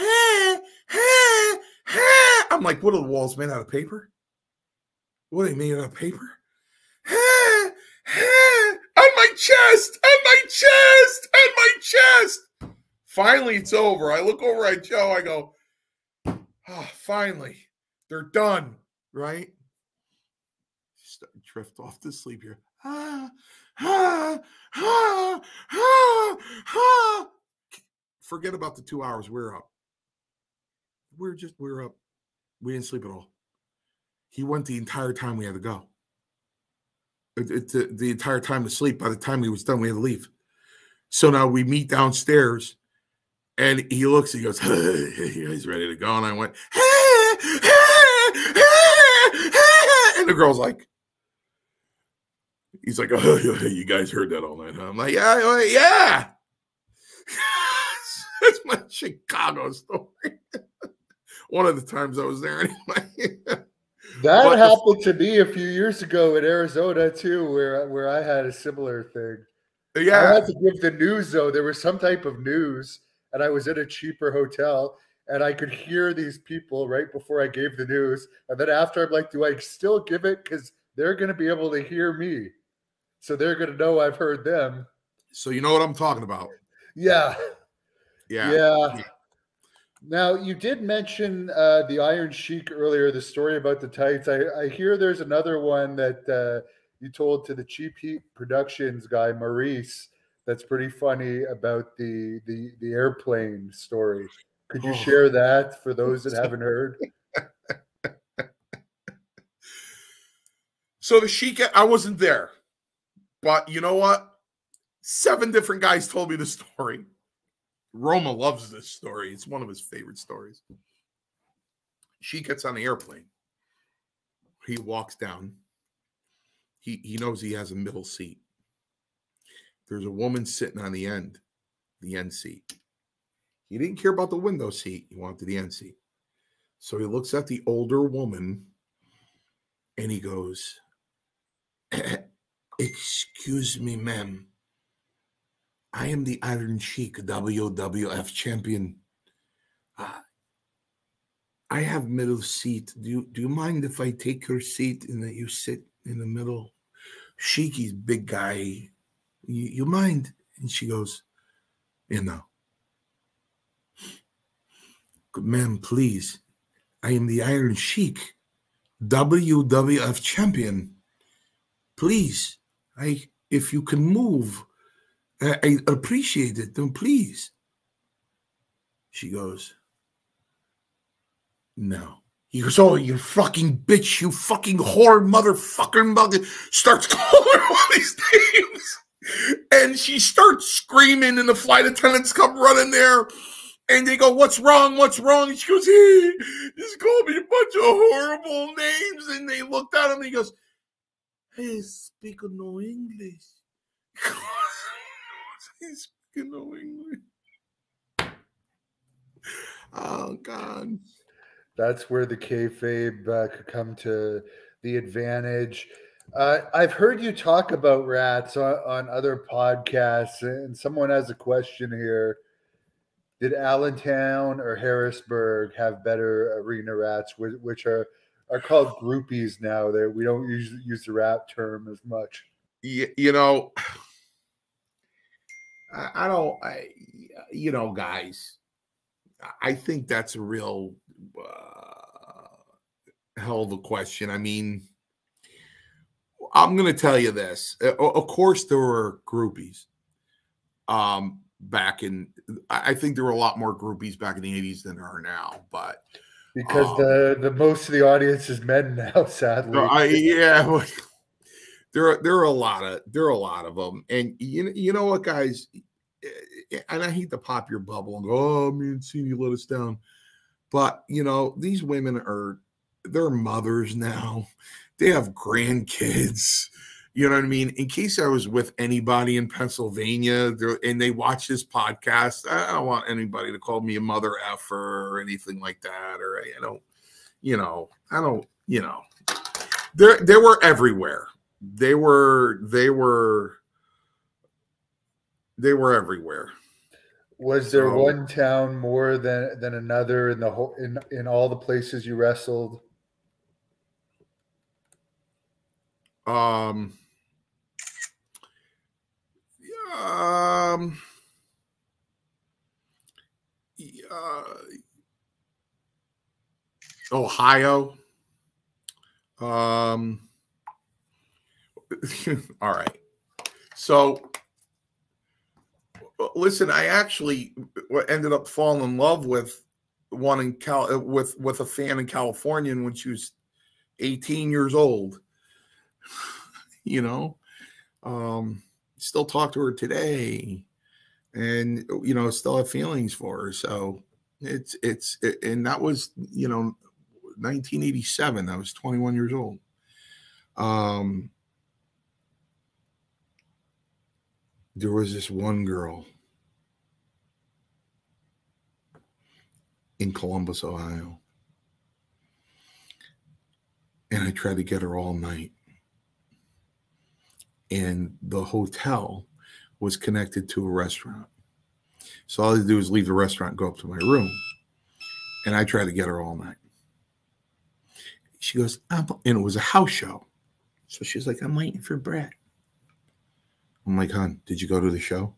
ah, ah, ah. I'm like, what are the walls made out of paper? What do they mean on paper? on my chest, on my chest, on my chest. Finally, it's over. I look over at Joe. I go, oh, finally, they're done, right? Starting to drift off to sleep here. Ah, ah, ah, ah, ah. Forget about the two hours. We're up. We're just, we're up. We didn't sleep at all. He went the entire time we had to go. It, it, the entire time to sleep. By the time he was done, we had to leave. So now we meet downstairs, and he looks. He goes, he's ready to go. And I went, and the girl's like, he's like, oh, you guys heard that all night, huh? I'm like, yeah, yeah. That's my Chicago story. One of the times I was there anyway. That but happened to me a few years ago in Arizona too, where where I had a similar thing. Yeah, I had to give the news though. There was some type of news, and I was in a cheaper hotel, and I could hear these people right before I gave the news, and then after I'm like, do I still give it? Because they're going to be able to hear me, so they're going to know I've heard them. So you know what I'm talking about? Yeah, yeah, yeah. yeah. Now, you did mention uh, the Iron Sheik earlier, the story about the tights. I, I hear there's another one that uh, you told to the Cheap Heat Productions guy, Maurice, that's pretty funny about the the, the airplane story. Could you oh. share that for those that haven't heard? So the Sheik, I wasn't there. But you know what? Seven different guys told me the story. Roma loves this story. It's one of his favorite stories. She gets on the airplane. He walks down. He, he knows he has a middle seat. There's a woman sitting on the end, the end seat. He didn't care about the window seat. He wanted the end seat. So he looks at the older woman, and he goes, excuse me, ma'am. I am the Iron Sheik, W W F champion. Uh, I have middle seat. Do you, do you mind if I take your seat and that you sit in the middle? Sheiky's big guy. You, you mind? And she goes, you know. Ma'am, please. I am the Iron Sheik, W W F champion. Please, I if you can move. I appreciate it. Don't please. She goes, no. He goes, oh, you fucking bitch, you fucking whore, motherfucker, mother. Starts calling all these names. And she starts screaming, and the flight attendants come running there. And they go, what's wrong? What's wrong? And she goes, he just called me a bunch of horrible names. And they looked at him, and he goes, I speak no English. He's speaking no English. Oh, God. That's where the kayfabe uh, could come to the advantage. Uh, I've heard you talk about rats on, on other podcasts, and someone has a question here. Did Allentown or Harrisburg have better arena rats, which are, are called groupies now? They're, we don't use, use the rat term as much. You, you know... I don't, I, you know, guys, I think that's a real uh, hell of a question. I mean, I'm going to tell you this. Of course, there were groupies um, back in, I think there were a lot more groupies back in the eighties than there are now. But because um, the, the most of the audience is men now, sadly. I, yeah. There are there are a lot of there are a lot of them, and you you know what, guys, and I hate to pop your bubble and go, oh, Mancini let us down, but you know these women are they're mothers now, they have grandkids, you know what I mean. In case I was with anybody in Pennsylvania and they watch this podcast, I don't want anybody to call me a mother effer or anything like that, or I don't, you know, I don't, you know, there they were everywhere. They were, they were, they were everywhere. Was there so, one town more than than another in the whole in in all the places you wrestled? Um, um, uh, Ohio. Um, all right. So, listen, I actually ended up falling in love with one in Cal with with a fan in California when she was eighteen years old. You know, um, still talk to her today, and you know, still have feelings for her. So it's it's it, and that was, you know, nineteen eighty-seven. I was twenty-one years old. Um, there was this one girl in Columbus, Ohio, and I tried to get her all night. And the hotel was connected to a restaurant. So all I had to do was leave the restaurant and go up to my room. And I tried to get her all night. She goes, I'm, and it was a house show. So she's like, I'm waiting for Brett. I'm like, hon, did you go to the show?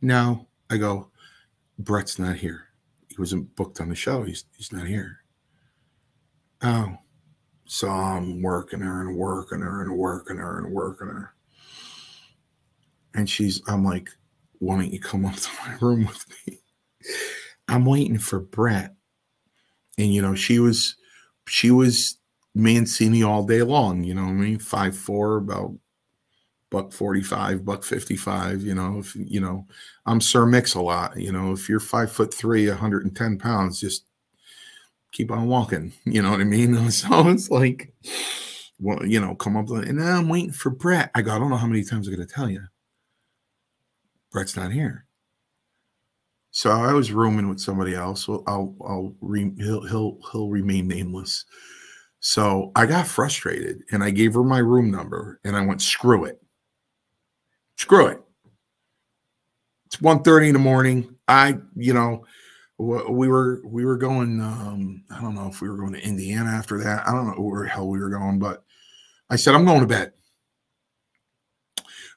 No. I go, Brett's not here. He wasn't booked on the show. He's, he's not here. Oh. So I'm working her and working her and working her and working her. And she's, I'm like, why don't you come up to my room with me? I'm waiting for Brett. And, you know, she was, she was Mancini all day long. You know what I mean? five foot four, about buck forty-five, buck fifty-five, you know, if, you know, I'm Sir Mix-a-Lot, you know, if you're five foot three, one hundred ten pounds, just keep on walking, you know what I mean? So it's like, well, you know, come up with, and now I'm waiting for Brett. I go, I don't know how many times I'm going to tell you. Brett's not here. So I was rooming with somebody else. So I'll, I'll, re, he'll, he'll, he'll remain nameless. So I got frustrated and I gave her my room number and I went, screw it. Screw it. It's one thirty in the morning. I, you know, we were we were going um I don't know if we were going to Indiana after that. I don't know where the hell we were going, but I said, I'm going to bed.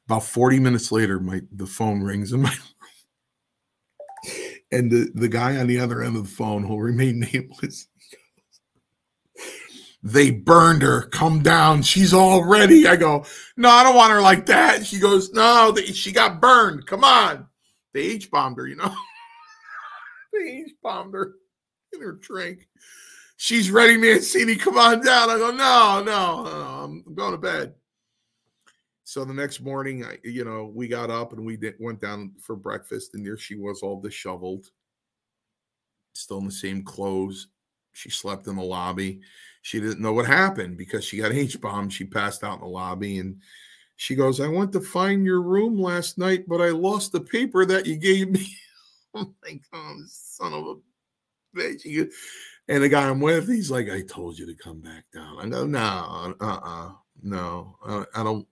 About forty minutes later, my the phone rings in my and the, the guy on the other end of the phone who'll remain nameless. They burned her. Come down. She's all ready. I go, no, I don't want her like that. She goes, no, they, she got burned. Come on. They H-bombed her, you know. They bombed her in her drink. She's ready, Mancini. Come on down. I go, no, no, no, I'm going to bed. So the next morning, I, you know, we got up and we did, went down for breakfast, and there she was, all disheveled, still in the same clothes. She slept in the lobby. She didn't know what happened because she got H-bombed. She passed out in the lobby, and she goes, I went to find your room last night, but I lost the paper that you gave me. I'm like, oh, son of a bitch. And the guy I'm with, he's like, I told you to come back down. I go, no, uh-uh, no, I, I don't,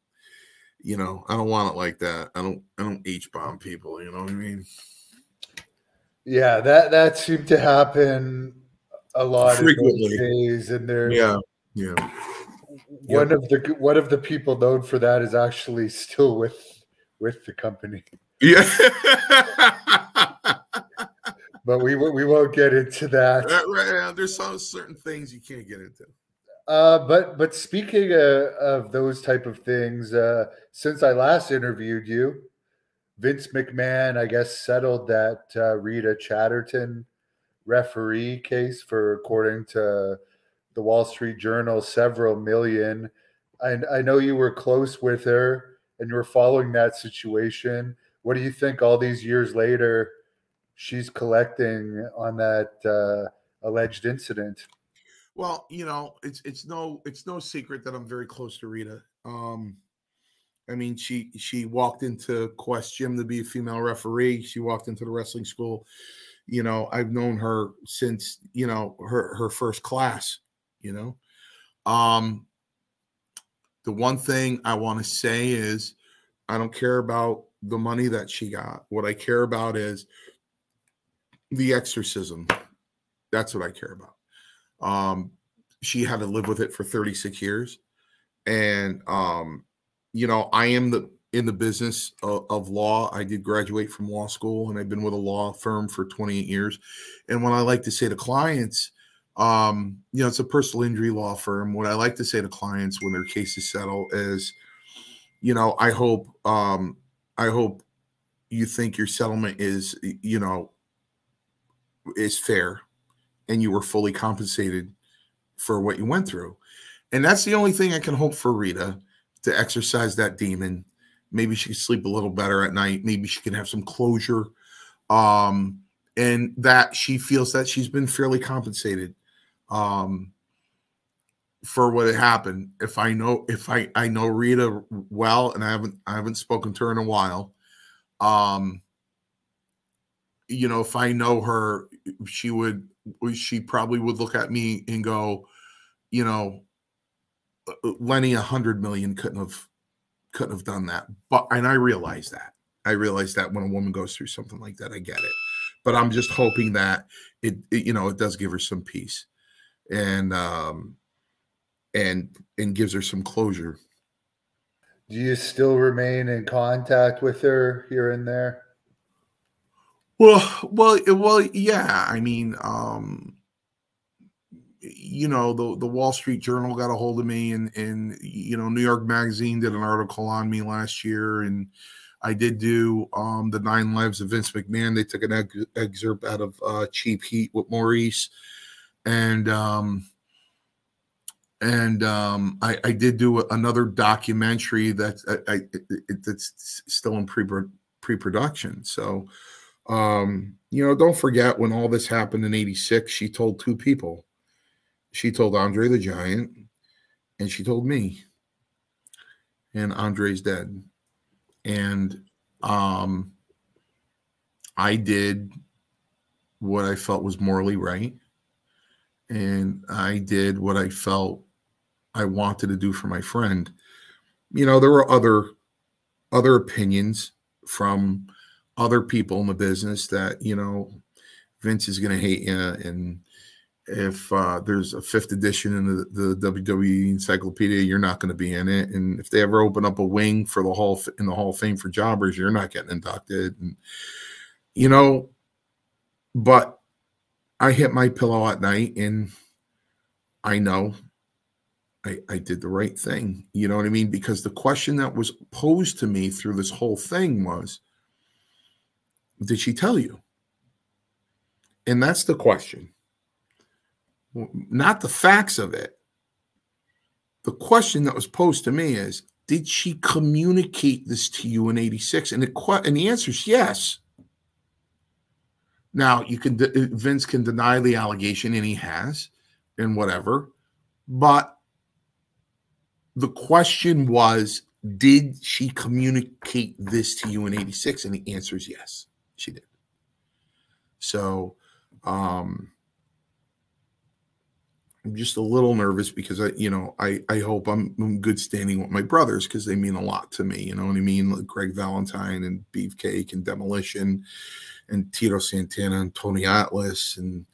you know, I don't want it like that. I don't, I don't H-bomb people, you know what I mean? Yeah, that, that seemed to happen a lot frequently. Of those days, and there, yeah, yeah. One yeah. of the, one of the people known for that is actually still with, with the company. Yeah. But we we won't get into that. Right, right, yeah. There's some certain things you can't get into. Uh, but but speaking of, of those type of things, uh, since I last interviewed you, Vince McMahon, I guess, settled that uh, Rita Chatterton referee case for, according to the Wall Street Journal, several million. I, I know you were close with her and you were following that situation. What do you think all these years later she's collecting on that uh, alleged incident? Well, you know, it's it's no it's no secret that I'm very close to Rita. Um, I mean, she she walked into Quest Gym to be a female referee. She walked into the wrestling school. You know, I've known her since, you know, her her first class. You know, um, the one thing I want to say is I don't care about the money that she got. What I care about is the exorcism. That's what I care about. Um, she had to live with it for thirty-six years. And, um, you know, I am the in the business of, of law. I did graduate from law school, and I've been with a law firm for twenty-eight years. And what I like to say to clients, um, you know, it's a personal injury law firm. What I like to say to clients when their cases settle is, you know, I hope, um, I hope you think your settlement is, you know, is fair, and you were fully compensated for what you went through. And that's the only thing I can hope for Rita, to exercise that demon. Maybe she can sleep a little better at night. Maybe she can have some closure, um, and that she feels that she's been fairly compensated um, for what had happened. If I know, if I I know Rita well, and I haven't I haven't spoken to her in a while. Um, you know, if I know her, she would, she probably would look at me and go, you know, Lenny, a hundred million couldn't have, couldn't have done that. But, and I realize that, I realize that when a woman goes through something like that, I get it, but I'm just hoping that it, it you know, it does give her some peace, and, um, and, and gives her some closure. Do you still remain in contact with her here and there? Well, well, well, yeah. I mean, um, you know, the the Wall Street Journal got a hold of me, and and you know, New York Magazine did an article on me last year, and I did do um, the Nine Lives of Vince McMahon. They took an ex excerpt out of uh, Cheap Heat with Maurice, and um, and um, I, I did do a, another documentary that I, I it, that's still in pre pre production. So. Um, you know, don't forget when all this happened in eighty-six, she told two people. She told Andre the Giant, and she told me. And Andre's dead. And um, I did what I felt was morally right. And I did what I felt I wanted to do for my friend. You know, there were other, other opinions from other people in the business that, you know, Vince is going to hate you. And if uh, there's a fifth edition in the, the W W E encyclopedia, you're not going to be in it. And if they ever open up a wing for the hall in the Hall of Fame for jobbers, you're not getting inducted. And, you know, but I hit my pillow at night, and I know I, I did the right thing. You know what I mean? Because the question that was posed to me through this whole thing was, did she tell you? And that's the question. Not the facts of it. The question that was posed to me is, did she communicate this to you in eighty-six? And, and the answer is yes. Now, you can, Vince can deny the allegation, and he has, and whatever. But the question was, did she communicate this to you in eighty-six? And the answer is yes. She did. So um, I'm just a little nervous because I, you know, I, I hope I'm in good standing with my brothers, because they mean a lot to me. You know what I mean? Like Greg Valentine and Beefcake and Demolition and Tito Santana and Tony Atlas and,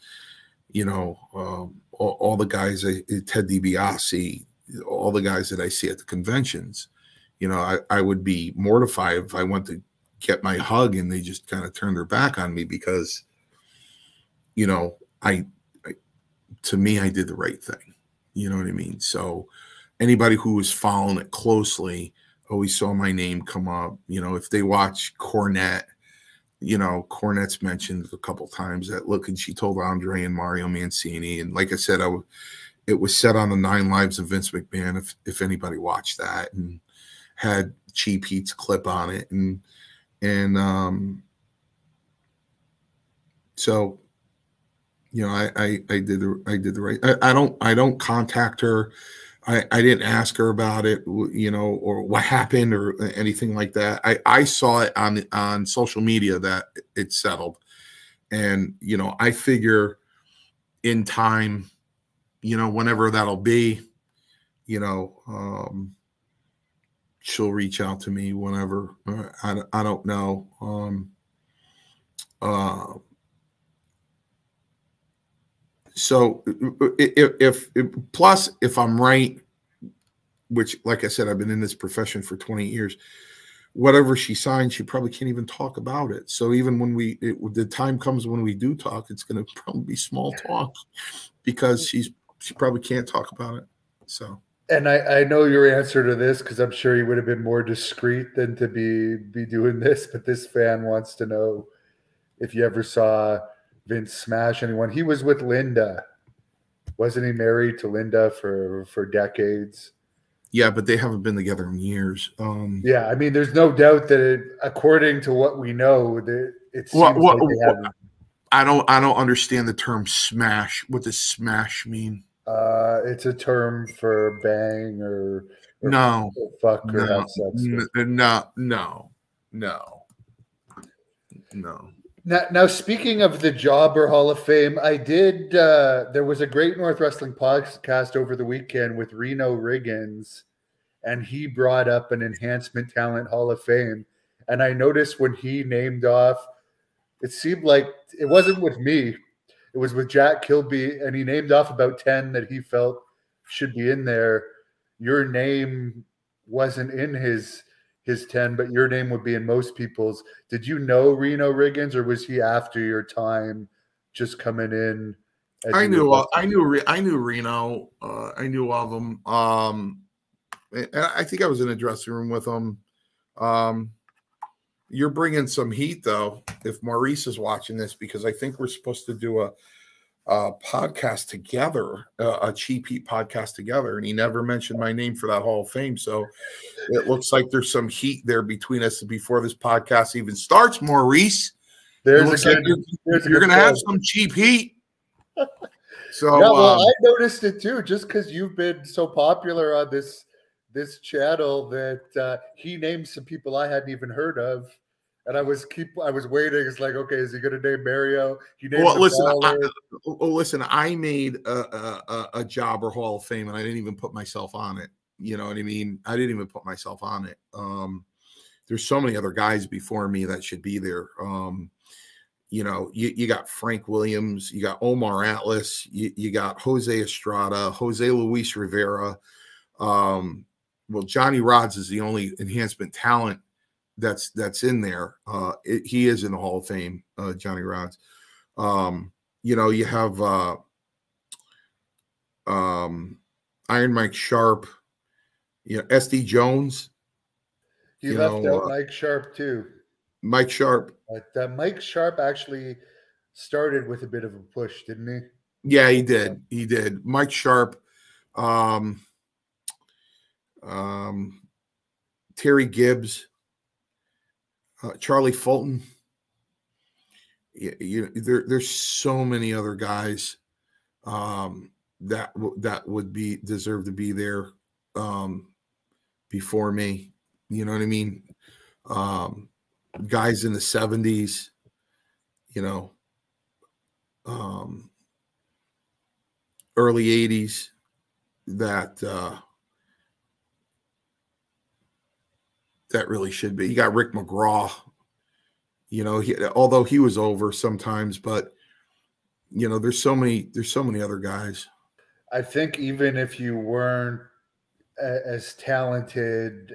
you know, um, all, all the guys, I, Ted DiBiase, all the guys that I see at the conventions. You know, I, I would be mortified if I went to get my hug and they just kind of turned their back on me, because, you know, I, I, to me, I did the right thing. You know what I mean? So anybody who was following it closely always saw my name come up. You know, if they watch Cornette, you know, Cornette's mentioned a couple times that, look, and she told Andre and Mario Mancini. And like I said, I would, it was said on the Nine Lives of Vince McMahon, if, if anybody watched that, and had Cheap Heat's clip on it. And, and, um, so, you know, I, I, I did the, I did the right, I, I don't, I don't contact her. I, I didn't ask her about it, you know, or what happened or anything like that. I, I saw it on, on social media that it settled. And, you know, I figure in time, you know, whenever that'll be, you know, um, she'll reach out to me whenever. I, I don't know. Um, uh, so if, if, if plus if I'm right, which, like I said, I've been in this profession for twenty years. Whatever she signed, she probably can't even talk about it. So even when we, it, the time comes when we do talk, it's going to probably be small talk because she's, she probably can't talk about it. So. And I, I know your answer to this, because I'm sure you would have been more discreet than to be, be doing this, but this fan wants to know if you ever saw Vince smash anyone. He was with Linda. Wasn't he married to Linda for, for decades? Yeah, but they haven't been together in years. Um, yeah, I mean, there's no doubt that, it, according to what we know, that it's. Well, well, like well, I don't, I don't understand the term "smash." What does "smash" mean? Uh, it's a term for bang or, or no, fuck or no, sex or. no, no, no, no. Now, now, speaking of the Jobber Hall of Fame, I did, uh, there was a Great North Wrestling podcast over the weekend with Reno Riggins, and he brought up an Enhancement Talent Hall of Fame. And I noticed when he named off, it seemed like it wasn't with me. It was with Jack Kilby, and he named off about ten that he felt should be in there. Your name wasn't in his... his ten, but your name would be in most people's. Did you know Reno Riggins, or was he after your time, just coming in? I knew, all, I knew, I knew Reno. Uh, I knew all of them. Um, and I think I was in a dressing room with him. Um, you're bringing some heat, though, if Maurice is watching this, because I think we're supposed to do a, a podcast together, uh, a Cheap Heat podcast together, and he never mentioned my name for that Hall of Fame. So it looks like there's some heat there between us before this podcast even starts, Maurice. There's a good, like you're there's you're a good gonna point. Have some cheap heat. So yeah, well, uh, I noticed it too, just because you've been so popular on this this channel that uh, he named some people I hadn't even heard of. And I was keep I was waiting. It's like, okay, is he going to name Mario? He named well, listen, I, oh, listen. I made a, a a Jobber Hall of Fame, and I didn't even put myself on it. You know what I mean? I didn't even put myself on it. Um, there's so many other guys before me that should be there. Um, you know, you you got Frank Williams, you got Omar Atlas, you you got Jose Estrada, Jose Luis Rivera. Um, well, Johnny Rods is the only enhancement talent that's that's in there. Uh it, he is in the Hall of Fame, uh Johnny Rods. Um you know, you have uh um Iron Mike Sharp, you know, S D Jones. You, you left know, out uh, Mike Sharp too. Mike Sharp. But, uh, Mike Sharp actually started with a bit of a push, didn't he? Yeah, he did. He did. Mike Sharp, um um Terry Gibbs, Uh, Charlie Fulton. You, you, there, there's so many other guys um, that that would be deserve to be there um, before me. You know what I mean? Um, guys in the seventies. You know, um, early eighties. That. Uh, That really should be. You got Rick McGraw, you know, he, although he was over sometimes, but you know, there's so many, there's so many other guys. I think even if you weren't as talented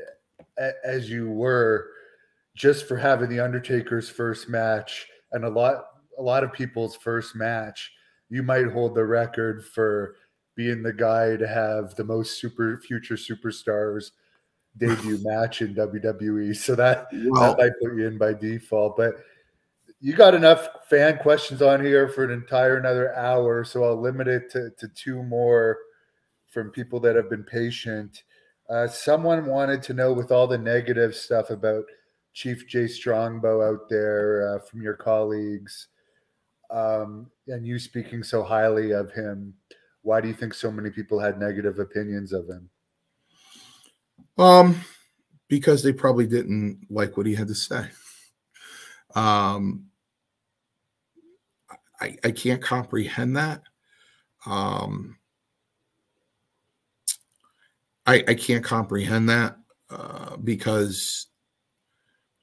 as you were, just for having the Undertaker's first match and a lot, a lot of people's first match, you might hold the record for being the guy to have the most super future superstars debut match in W W E, so that, well, that might put you in by default. But you got enough fan questions on here for an entire another hour, so I'll limit it to, to two more from people that have been patient. Uh, someone wanted to know, with all the negative stuff about Chief Jay Strongbow out there uh, from your colleagues, um, and you speaking so highly of him, why do you think so many people had negative opinions of him? Um, because they probably didn't like what he had to say. Um, I, I can't comprehend that. Um, I, I can't comprehend that uh, because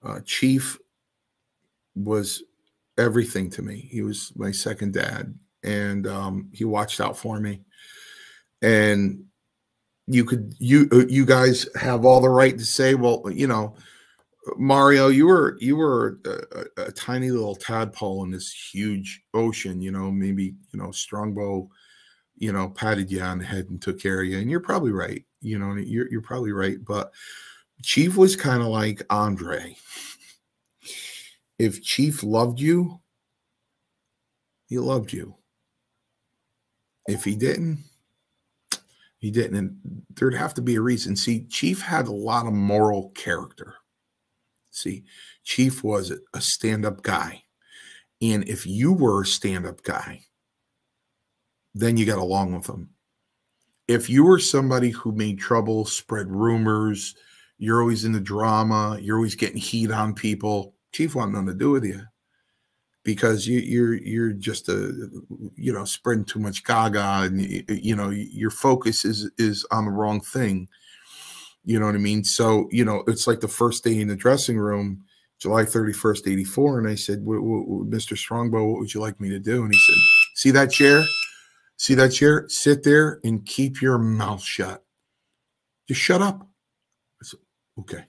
uh, Chief was everything to me. He was my second dad, and um, he watched out for me. And you could you you guys have all the right to say, well, you know, Mario, you were you were a, a tiny little tadpole in this huge ocean. You know, maybe, you know, Strongbow, you know, patted you on the head and took care of you, and you're probably right. You know, you're you're probably right. But Chief was kind of like Andre. If Chief loved you, he loved you. If he didn't, he didn't. And there'd have to be a reason. See, Chief had a lot of moral character. See, Chief was a stand-up guy. And if you were a stand-up guy, then you got along with him. If you were somebody who made trouble, spread rumors, you're always in the drama, you're always getting heat on people, Chief wanted nothing to do with you, because you, you're you're just a you know spreading too much gaga, and you, you know your focus is is on the wrong thing. You know what I mean? So you know it's like the first day in the dressing room, July thirty-first, eighty-four, and I said, w w "Mister Strongbow, what would you like me to do?" And he said, "See that chair? See that chair? Sit there and keep your mouth shut. Just shut up." I said, "Okay."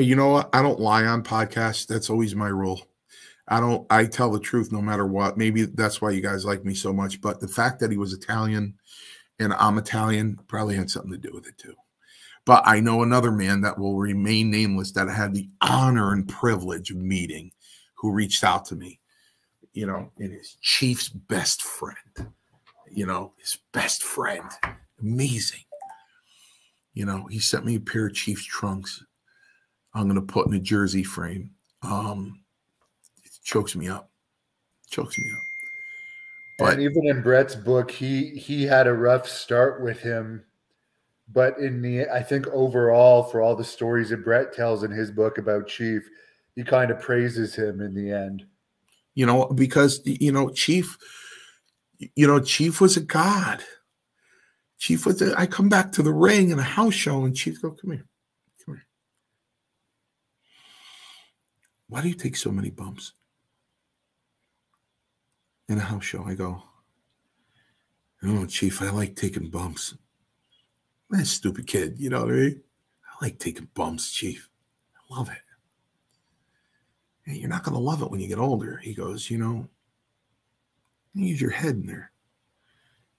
You know what? I don't lie on podcasts. That's always my rule. I don't, I tell the truth no matter what. Maybe that's why you guys like me so much. But the fact that he was Italian and I'm Italian probably had something to do with it too. But I know another man that will remain nameless that I had the honor and privilege of meeting, who reached out to me, you know, and his Chief's best friend, you know, his best friend. Amazing. You know, he sent me a pair of Chief's trunks. I'm going to put in a jersey frame. Um, it chokes me up. Chokes me up. But and even in Bret's book, he he had a rough start with him. But in the, I think overall, for all the stories that Bret tells in his book about Chief, he kind of praises him in the end. You know, because, you know, Chief, you know, Chief was a god. Chief was, a, I come back to the ring in a house show and Chief go, "Come here. Why do you take so many bumps in a house show?" I go, "I don't know, Chief. I like taking bumps." I'm that stupid kid, you know what I mean? "I like taking bumps, Chief. I love it." "And you're not going to love it when you get older." He goes, "You know, use your head in there.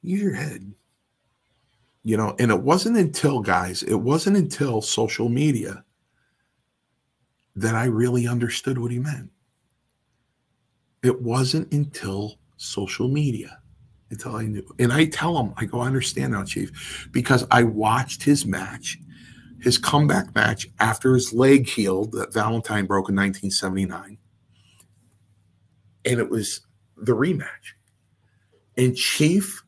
Use your head." You know, and it wasn't until, guys, it wasn't until social media that I really understood what he meant. It wasn't until social media, until I knew. And I tell him, I go, "I understand now, Chief," because I watched his match, his comeback match after his leg healed that Valentine broke in nineteen seventy-nine. And it was the rematch. And Chief,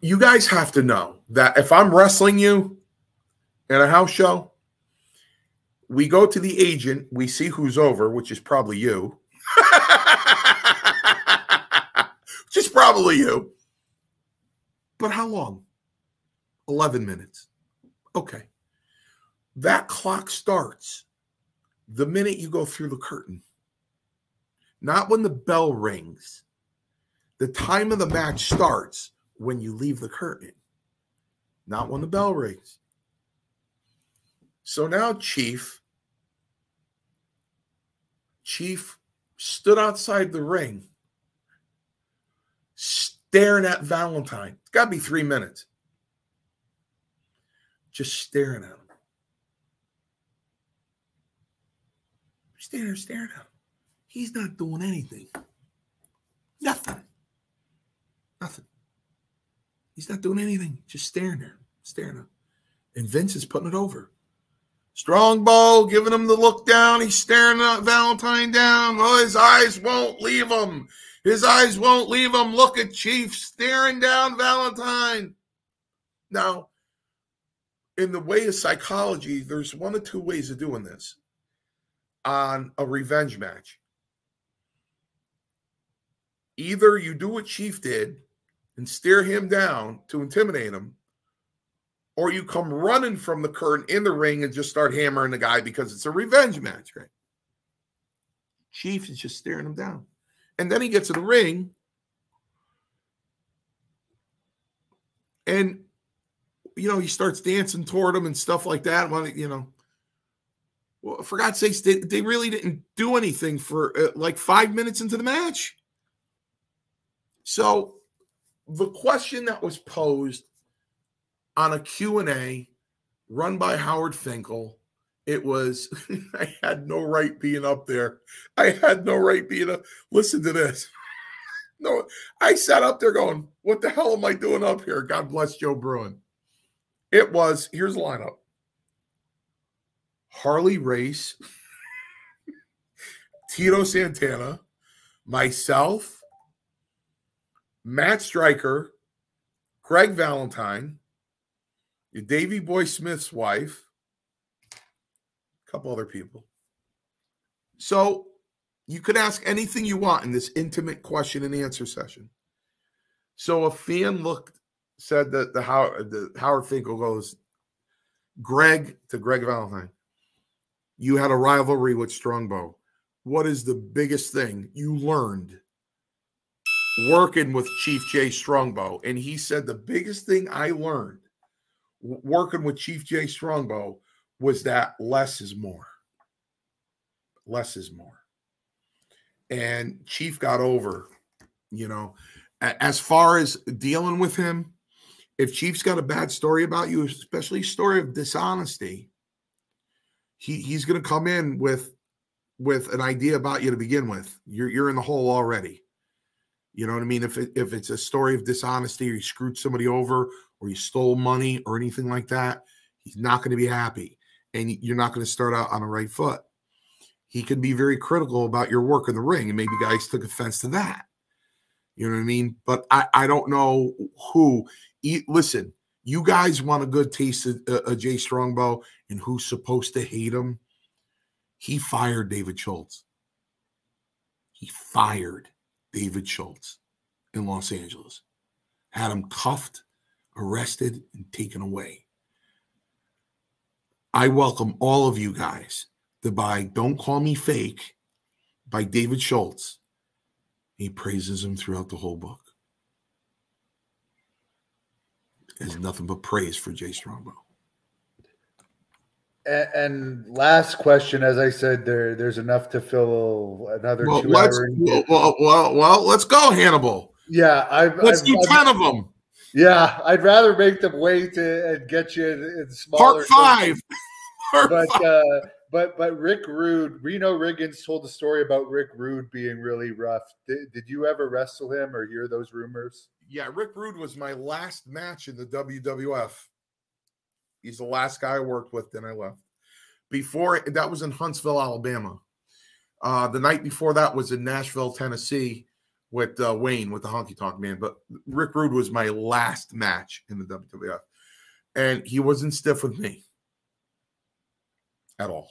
you guys have to know that if I'm wrestling you in a house show, we go to the agent, we see who's over, which is probably you. Which is probably you. But how long? eleven minutes. Okay. That clock starts the minute you go through the curtain. Not when the bell rings. The time of the match starts when you leave the curtain. Not when the bell rings. So now Chief, Chief stood outside the ring staring at Valentine. It's got to be three minutes. Just staring at him. Staring, staring at him. He's not doing anything. Nothing. Nothing. He's not doing anything. Just staring there. Staring at him. And Vince is putting it over. Strongbow giving him the look down. He's staring at Valentine down. Oh, his eyes won't leave him. His eyes won't leave him. Look at Chief staring down Valentine. Now, in the way of psychology, there's one of two ways of doing this on a revenge match. Either you do what Chief did and stare him down to intimidate him, or you come running from the curtain in the ring and just start hammering the guy because it's a revenge match, right? Chief is just staring him down. And then he gets in the ring. And you know, he starts dancing toward him and stuff like that. Well, you know, well, for God's sakes, they, they really didn't do anything for uh, like five minutes into the match. So the question that was posed on a Q and A run by Howard Finkel, it was, I had no right being up there. I had no right being up. Listen to this. No, I sat up there going, what the hell am I doing up here? God bless Joe Bruin. It was, here's the lineup. Harley Race, Tito Santana, myself, Matt Stryker, Greg Valentine, Davey Boy Smith's wife, a couple other people. So you could ask anything you want in this intimate question and answer session. So a fan looked, said that the Howard, the Howard Finkel goes, Greg to Greg Valentine, you had a rivalry with Strongbow. What is the biggest thing you learned working with Chief Jay Strongbow? And he said, the biggest thing I learned working with Chief Jay Strongbow was that less is more. Less is more. And Chief got over, you know, as far as dealing with him, if Chief's got a bad story about you, especially a story of dishonesty, he, he's going to come in with, with an idea about you to begin with. You're, you're in the hole already. You know what I mean? If, it, if it's a story of dishonesty or you screwed somebody over or you stole money or anything like that, he's not going to be happy. And you're not going to start out on the right foot. He can be very critical about your work in the ring, and maybe guys took offense to that. You know what I mean? But I, I don't know who. Eat, listen, you guys want a good taste of, uh, of Jay Strongbow and who's supposed to hate him. He fired David Schultz. He fired David Schultz in Los Angeles. Had him cuffed, arrested, and taken away. I welcome all of you guys. The by Don't Call Me Fake by David Schultz. He praises him throughout the whole book. There's nothing but praise for Jay Strongbow. And, and last question, as I said, there there's enough to fill another well, two let's, hours. Well, well, well, well, let's go, Hannibal. Yeah, I've, let's I've, do I've, ten of them. Yeah, I'd rather make them wait to, and get you in, in smaller. Part five. Part but. Five. Uh, But but Rick Rude, Reno Riggins told the story about Rick Rude being really rough. Did, did you ever wrestle him or hear those rumors? Yeah, Rick Rude was my last match in the W W F. He's the last guy I worked with, then I left. Before, that was in Huntsville, Alabama. Uh, the night before that was in Nashville, Tennessee with uh, Wayne, with the Honky Tonk Man. But Rick Rude was my last match in the W W F. And he wasn't stiff with me at all.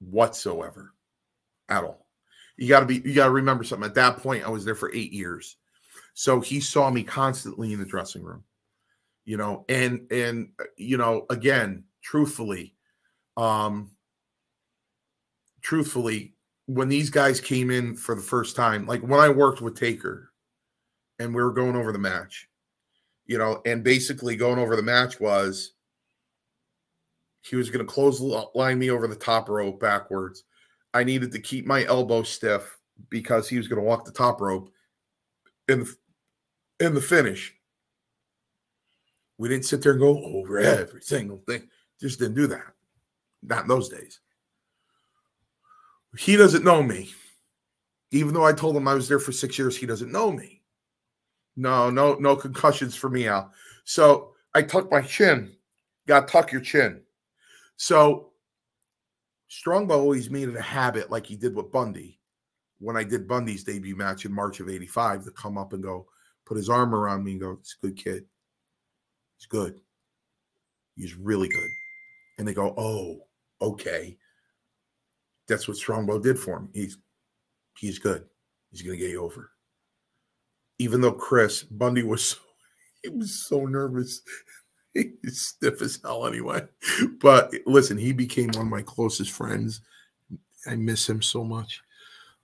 Whatsoever at all. You got to be, you got to remember something. At that point, I was there for eight years. So he saw me constantly in the dressing room, you know, and, and, you know, again, truthfully, um, truthfully, when these guys came in for the first time, like when I worked with Taker and we were going over the match, you know, and basically going over the match was, he was going to close line me over the top rope backwards. I needed to keep my elbow stiff because he was going to walk the top rope in the, in the finish. We didn't sit there and go over every single thing. Just didn't do that. Not in those days. He doesn't know me. Even though I told him I was there for six years, he doesn't know me. No, no, no concussions for me, Al. So I tucked my chin. Got to tuck your chin. So Strongbow always made it a habit, like he did with Bundy, when I did Bundy's debut match in March of eighty-five, to come up and go, put his arm around me and go, it's a good kid. He's good. He's really good. And they go, oh, okay. That's what Strongbow did for him. He's, he's good. He's going to get you over. Even though Chris, Bundy was so, he was so nervous. He's stiff as hell anyway. But listen, he became one of my closest friends. I miss him so much.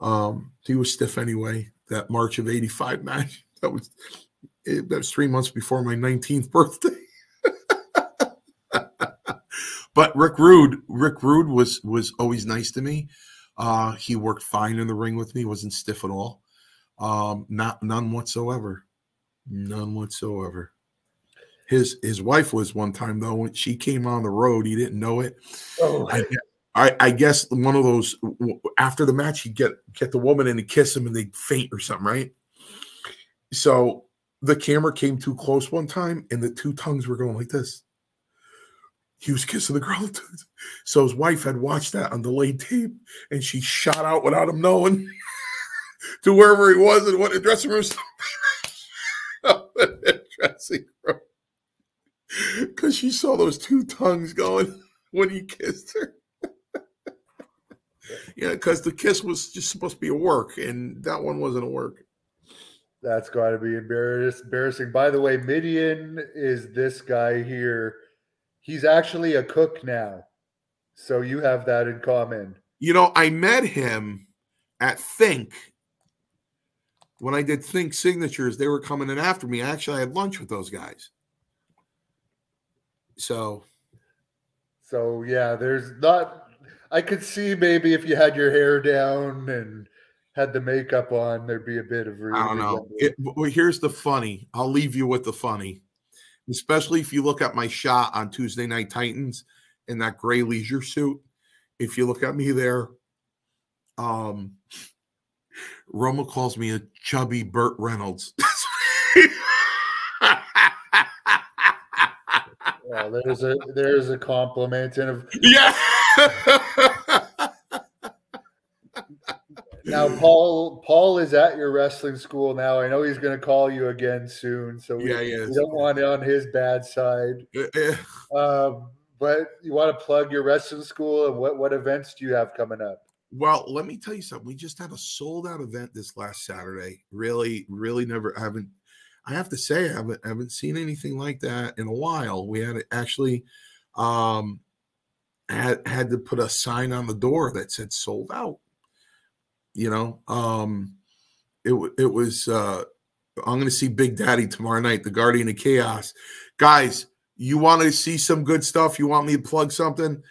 Um, he was stiff anyway. That March of eighty-five match, that was, it, that was three months before my nineteenth birthday. But Rick Rude, Rick Rude was was always nice to me. Uh, he worked fine in the ring with me. Wasn't stiff at all. Um, not none whatsoever. None whatsoever. His his wife was one time though. When she came on the road, he didn't know it. Oh. I, I, I guess one of those after the match, you get get the woman in to kiss him and they faint or something, right? So the camera came too close one time, and the two tongues were going like this. He was kissing the girl. So his wife had watched that on delayed tape, and she shot out without him knowing to wherever he was and what the dressing room. Dressing room, because she saw those two tongues going when he kissed her. Yeah, because the kiss was just supposed to be a work, and that one wasn't a work. That's got to be embarrassing. By the way, Midian is this guy here. He's actually a cook now, so you have that in common. You know, I met him at Think. When I did Think Signatures, they were coming in after me. Actually, I had lunch with those guys. So. So, yeah, there's not... I could see maybe if you had your hair down and had the makeup on, there'd be a bit of reason. I don't know. It, well, here's the funny. I'll leave you with the funny, especially if you look at my shot on Tuesday Night Titans in that gray leisure suit. If you look at me there, um, Roma calls me a chubby Burt Reynolds. Well, there's a there's a compliment and a yeah. Now Paul Paul is at your wrestling school now. I know he's going to call you again soon, so we, yeah, we don't want it on his bad side. Um, but you want to plug your wrestling school, and what what events do you have coming up? Well, let me tell you something. We just had a sold out event this last Saturday. Really, really never I haven't. I have to say I haven't I haven't seen anything like that in a while. We had actually. Um, Had, had to put a sign on the door that said sold out, you know. Um, it, it was, uh, I'm going to see Big Daddy tomorrow night, the Guardian of Chaos. Guys, you want to see some good stuff? You want me to plug something?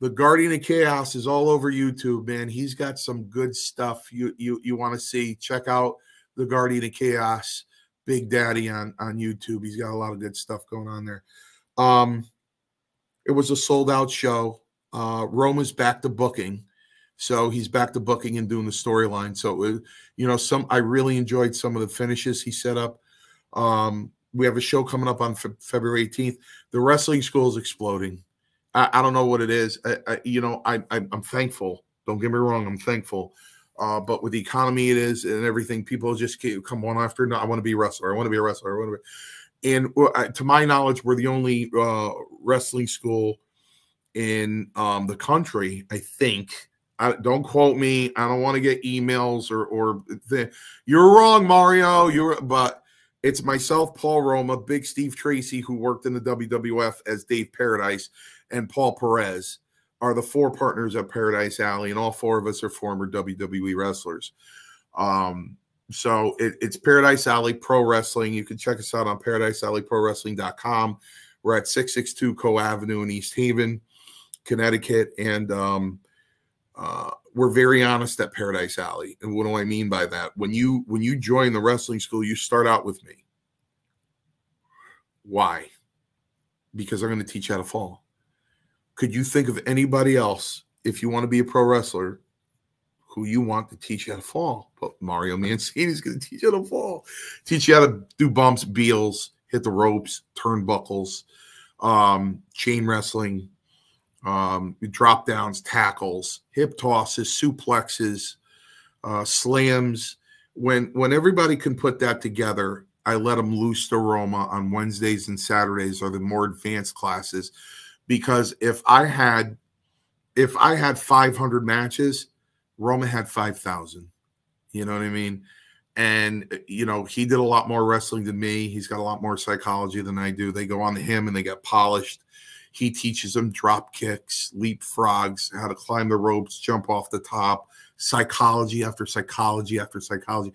The Guardian of Chaos is all over YouTube, man. He's got some good stuff you you, you want to see. Check out the Guardian of Chaos, Big Daddy on, on YouTube. He's got a lot of good stuff going on there. Um, it was a sold out show. Uh, Roma's back to booking, so he's back to booking and doing the storyline. So, it was, you know, some I really enjoyed some of the finishes he set up. Um, we have a show coming up on fe February eighteenth. The wrestling school is exploding. I, I don't know what it is. I, I, you know, I, I, I'm thankful. Don't get me wrong, I'm thankful. Uh, but with the economy it is and everything, people just keep, come one after. No, I want to be a wrestler. I want to be a wrestler. I want to be. And to my knowledge, we're the only uh, wrestling school in um, the country, I think. I, don't quote me. I don't want to get emails or or the, you're wrong, Mario. You're but it's myself, Paul Roma, Big Steve Tracy, who worked in the W W F as Dave Paradise, and Paul Perez are the four partners at Paradise Alley, and all four of us are former W W E wrestlers. Um, so it, it's Paradise Alley Pro Wrestling. You can check us out on paradise alley pro wrestling dot com. We're at six six two Coe Avenue in East Haven, Connecticut, and um, uh, we're very honest at Paradise Alley. And what do I mean by that? When you when you join the wrestling school, you start out with me. Why? Because I'm going to teach you how to fall. Could you think of anybody else, if you want to be a pro wrestler, who you want to teach you how to fall? But Mario Mancini is going to teach you how to fall, teach you how to do bumps, beals, hit the ropes, turnbuckles, um, chain wrestling, um, drop downs, tackles, hip tosses, suplexes, uh, slams. When when everybody can put that together, I let them loose to Roma on Wednesdays and Saturdays are the more advanced classes, because if I had if I had five hundred matches, Roma had five thousand. You know what I mean? And, you know, he did a lot more wrestling than me. He's got a lot more psychology than I do. They go on to him and they get polished. He teaches them drop kicks, leapfrogs, how to climb the ropes, jump off the top, psychology after psychology after psychology,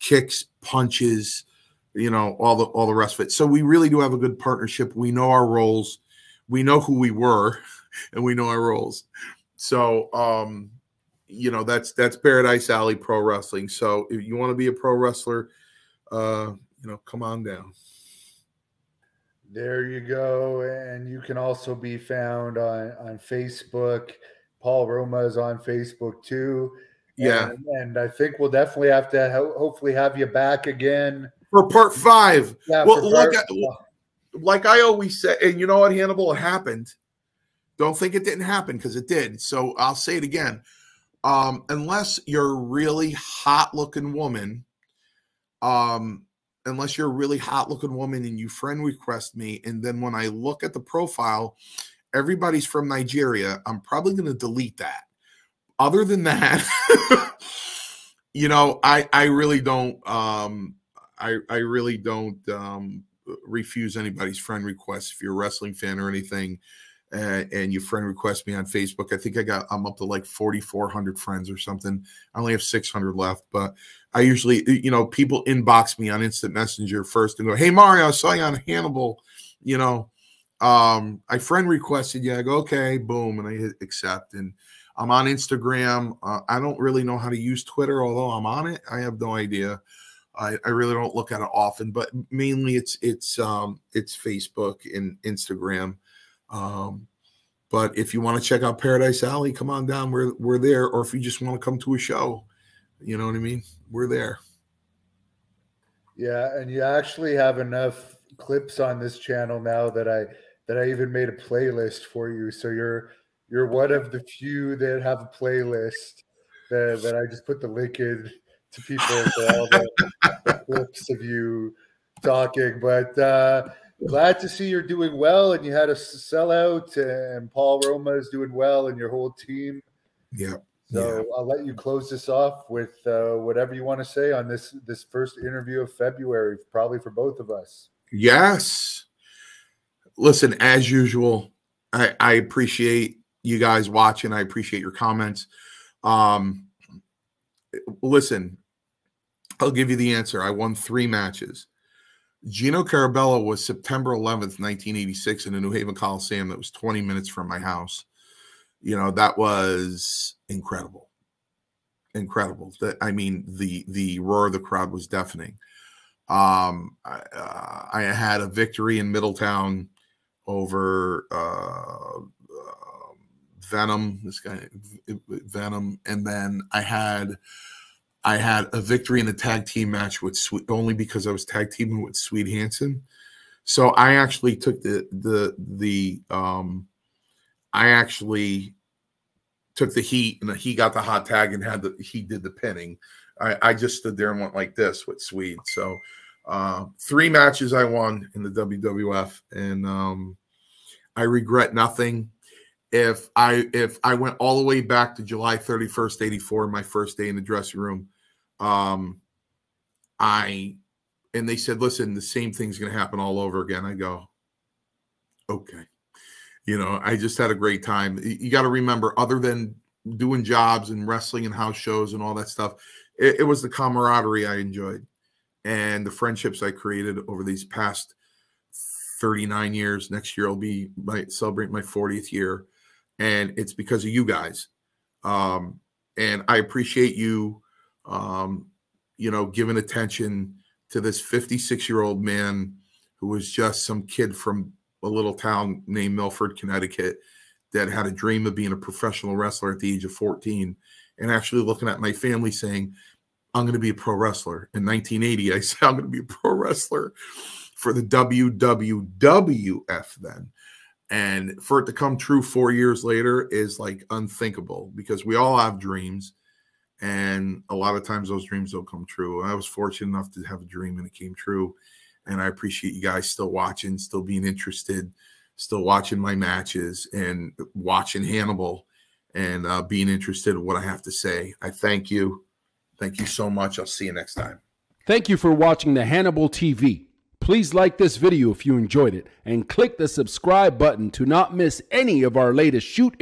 kicks, punches, you know, all the all the rest of it. So we really do have a good partnership. We know our roles. We know who we were and we know our roles. So, um, you know, that's, that's Paradise Alley Pro Wrestling. So if you want to be a pro wrestler, uh, you know, come on down. There you go. And you can also be found on, on Facebook. Paul Roma is on Facebook too. Yeah. And, and I think we'll definitely have to ho hopefully have you back again. For part five. Yeah, well, for part like, I, like I always say, and you know what, Hannibal, it happened. Don't think it didn't happen, because it did. So I'll say it again. Um, unless you're a really hot looking woman, um, unless you're a really hot looking woman and you friend request me, and then when I look at the profile, everybody's from Nigeria, I'm probably going to delete that. Other than that, you know, I, I really don't, um, I, I really don't um, refuse anybody's friend requests. If you're a wrestling fan or anything, uh, and you friend request me on Facebook, I think I got, I'm up to like forty-four hundred friends or something. I only have six hundred left, but I usually, you know, people inbox me on Instant Messenger first and go, "Hey Mario, I saw you on Hannibal, you know, um, I friend requested you." I go, "Okay," boom. And I hit accept, and I'm on Instagram. Uh, I don't really know how to use Twitter, although I'm on it. I have no idea. I, I really don't look at it often, but mainly it's it's um, it's Facebook and Instagram. Um, but if you want to check out Paradise Alley, come on down. We're we're there. Or if you just want to come to a show, you know what I mean? We're there. Yeah, and you actually have enough clips on this channel now that I that I even made a playlist for you. So you're you're one of the few that have a playlist that that I just put the link in. To people for all the clips of you talking, but uh, glad to see you're doing well, and you had a sellout, and Paul Roma is doing well, and your whole team. Yeah. So yeah. I'll let you close this off with uh, whatever you want to say on this this first interview of February, probably for both of us. Yes. Listen, as usual, I, I appreciate you guys watching. I appreciate your comments. Um, Listen, I'll give you the answer. I won three matches. Gino Carabello was September eleventh, nineteen eighty-six in the New Haven Coliseum. That was twenty minutes from my house. You know, that was incredible. Incredible. That, I mean, the, the roar of the crowd was deafening. Um, I, uh, I had a victory in Middletown over uh, uh, Venom, this guy, Venom, and then I had, I had a victory in a tag team match with Sweet, only because I was tag teaming with Sweet Hansen. So I actually took the the the um, I actually took the heat, and he got the hot tag and had the he did the pinning. I, I just stood there and went like this with Sweet. So uh, three matches I won in the W W F, and um, I regret nothing. If I if I went all the way back to July thirty-first, eighty-four, my first day in the dressing room, um, I and they said, "Listen, the same thing's going to happen all over again." I go, "Okay," you know. I just had a great time. You got to remember, other than doing jobs and wrestling and house shows and all that stuff, it, it was the camaraderie I enjoyed and the friendships I created over these past thirty-nine years. Next year, I'll be my celebrate my fortieth year. And it's because of you guys. Um, and I appreciate you, um, you know, giving attention to this fifty-six-year-old man who was just some kid from a little town named Milford, Connecticut, that had a dream of being a professional wrestler at the age of fourteen. And actually looking at my family saying, "I'm going to be a pro wrestler." In nineteen eighty, I said, "I'm going to be a pro wrestler," for the W W F then. And for it to come true four years later is like unthinkable, because we all have dreams, and a lot of times those dreams don't come true. I was fortunate enough to have a dream and it came true. And I appreciate you guys still watching, still being interested, still watching my matches and watching Hannibal, and uh, being interested in what I have to say. I thank you. Thank you so much. I'll see you next time. Thank you for watching the Hannibal T V. Please like this video if you enjoyed it, and click the subscribe button to not miss any of our latest shoot.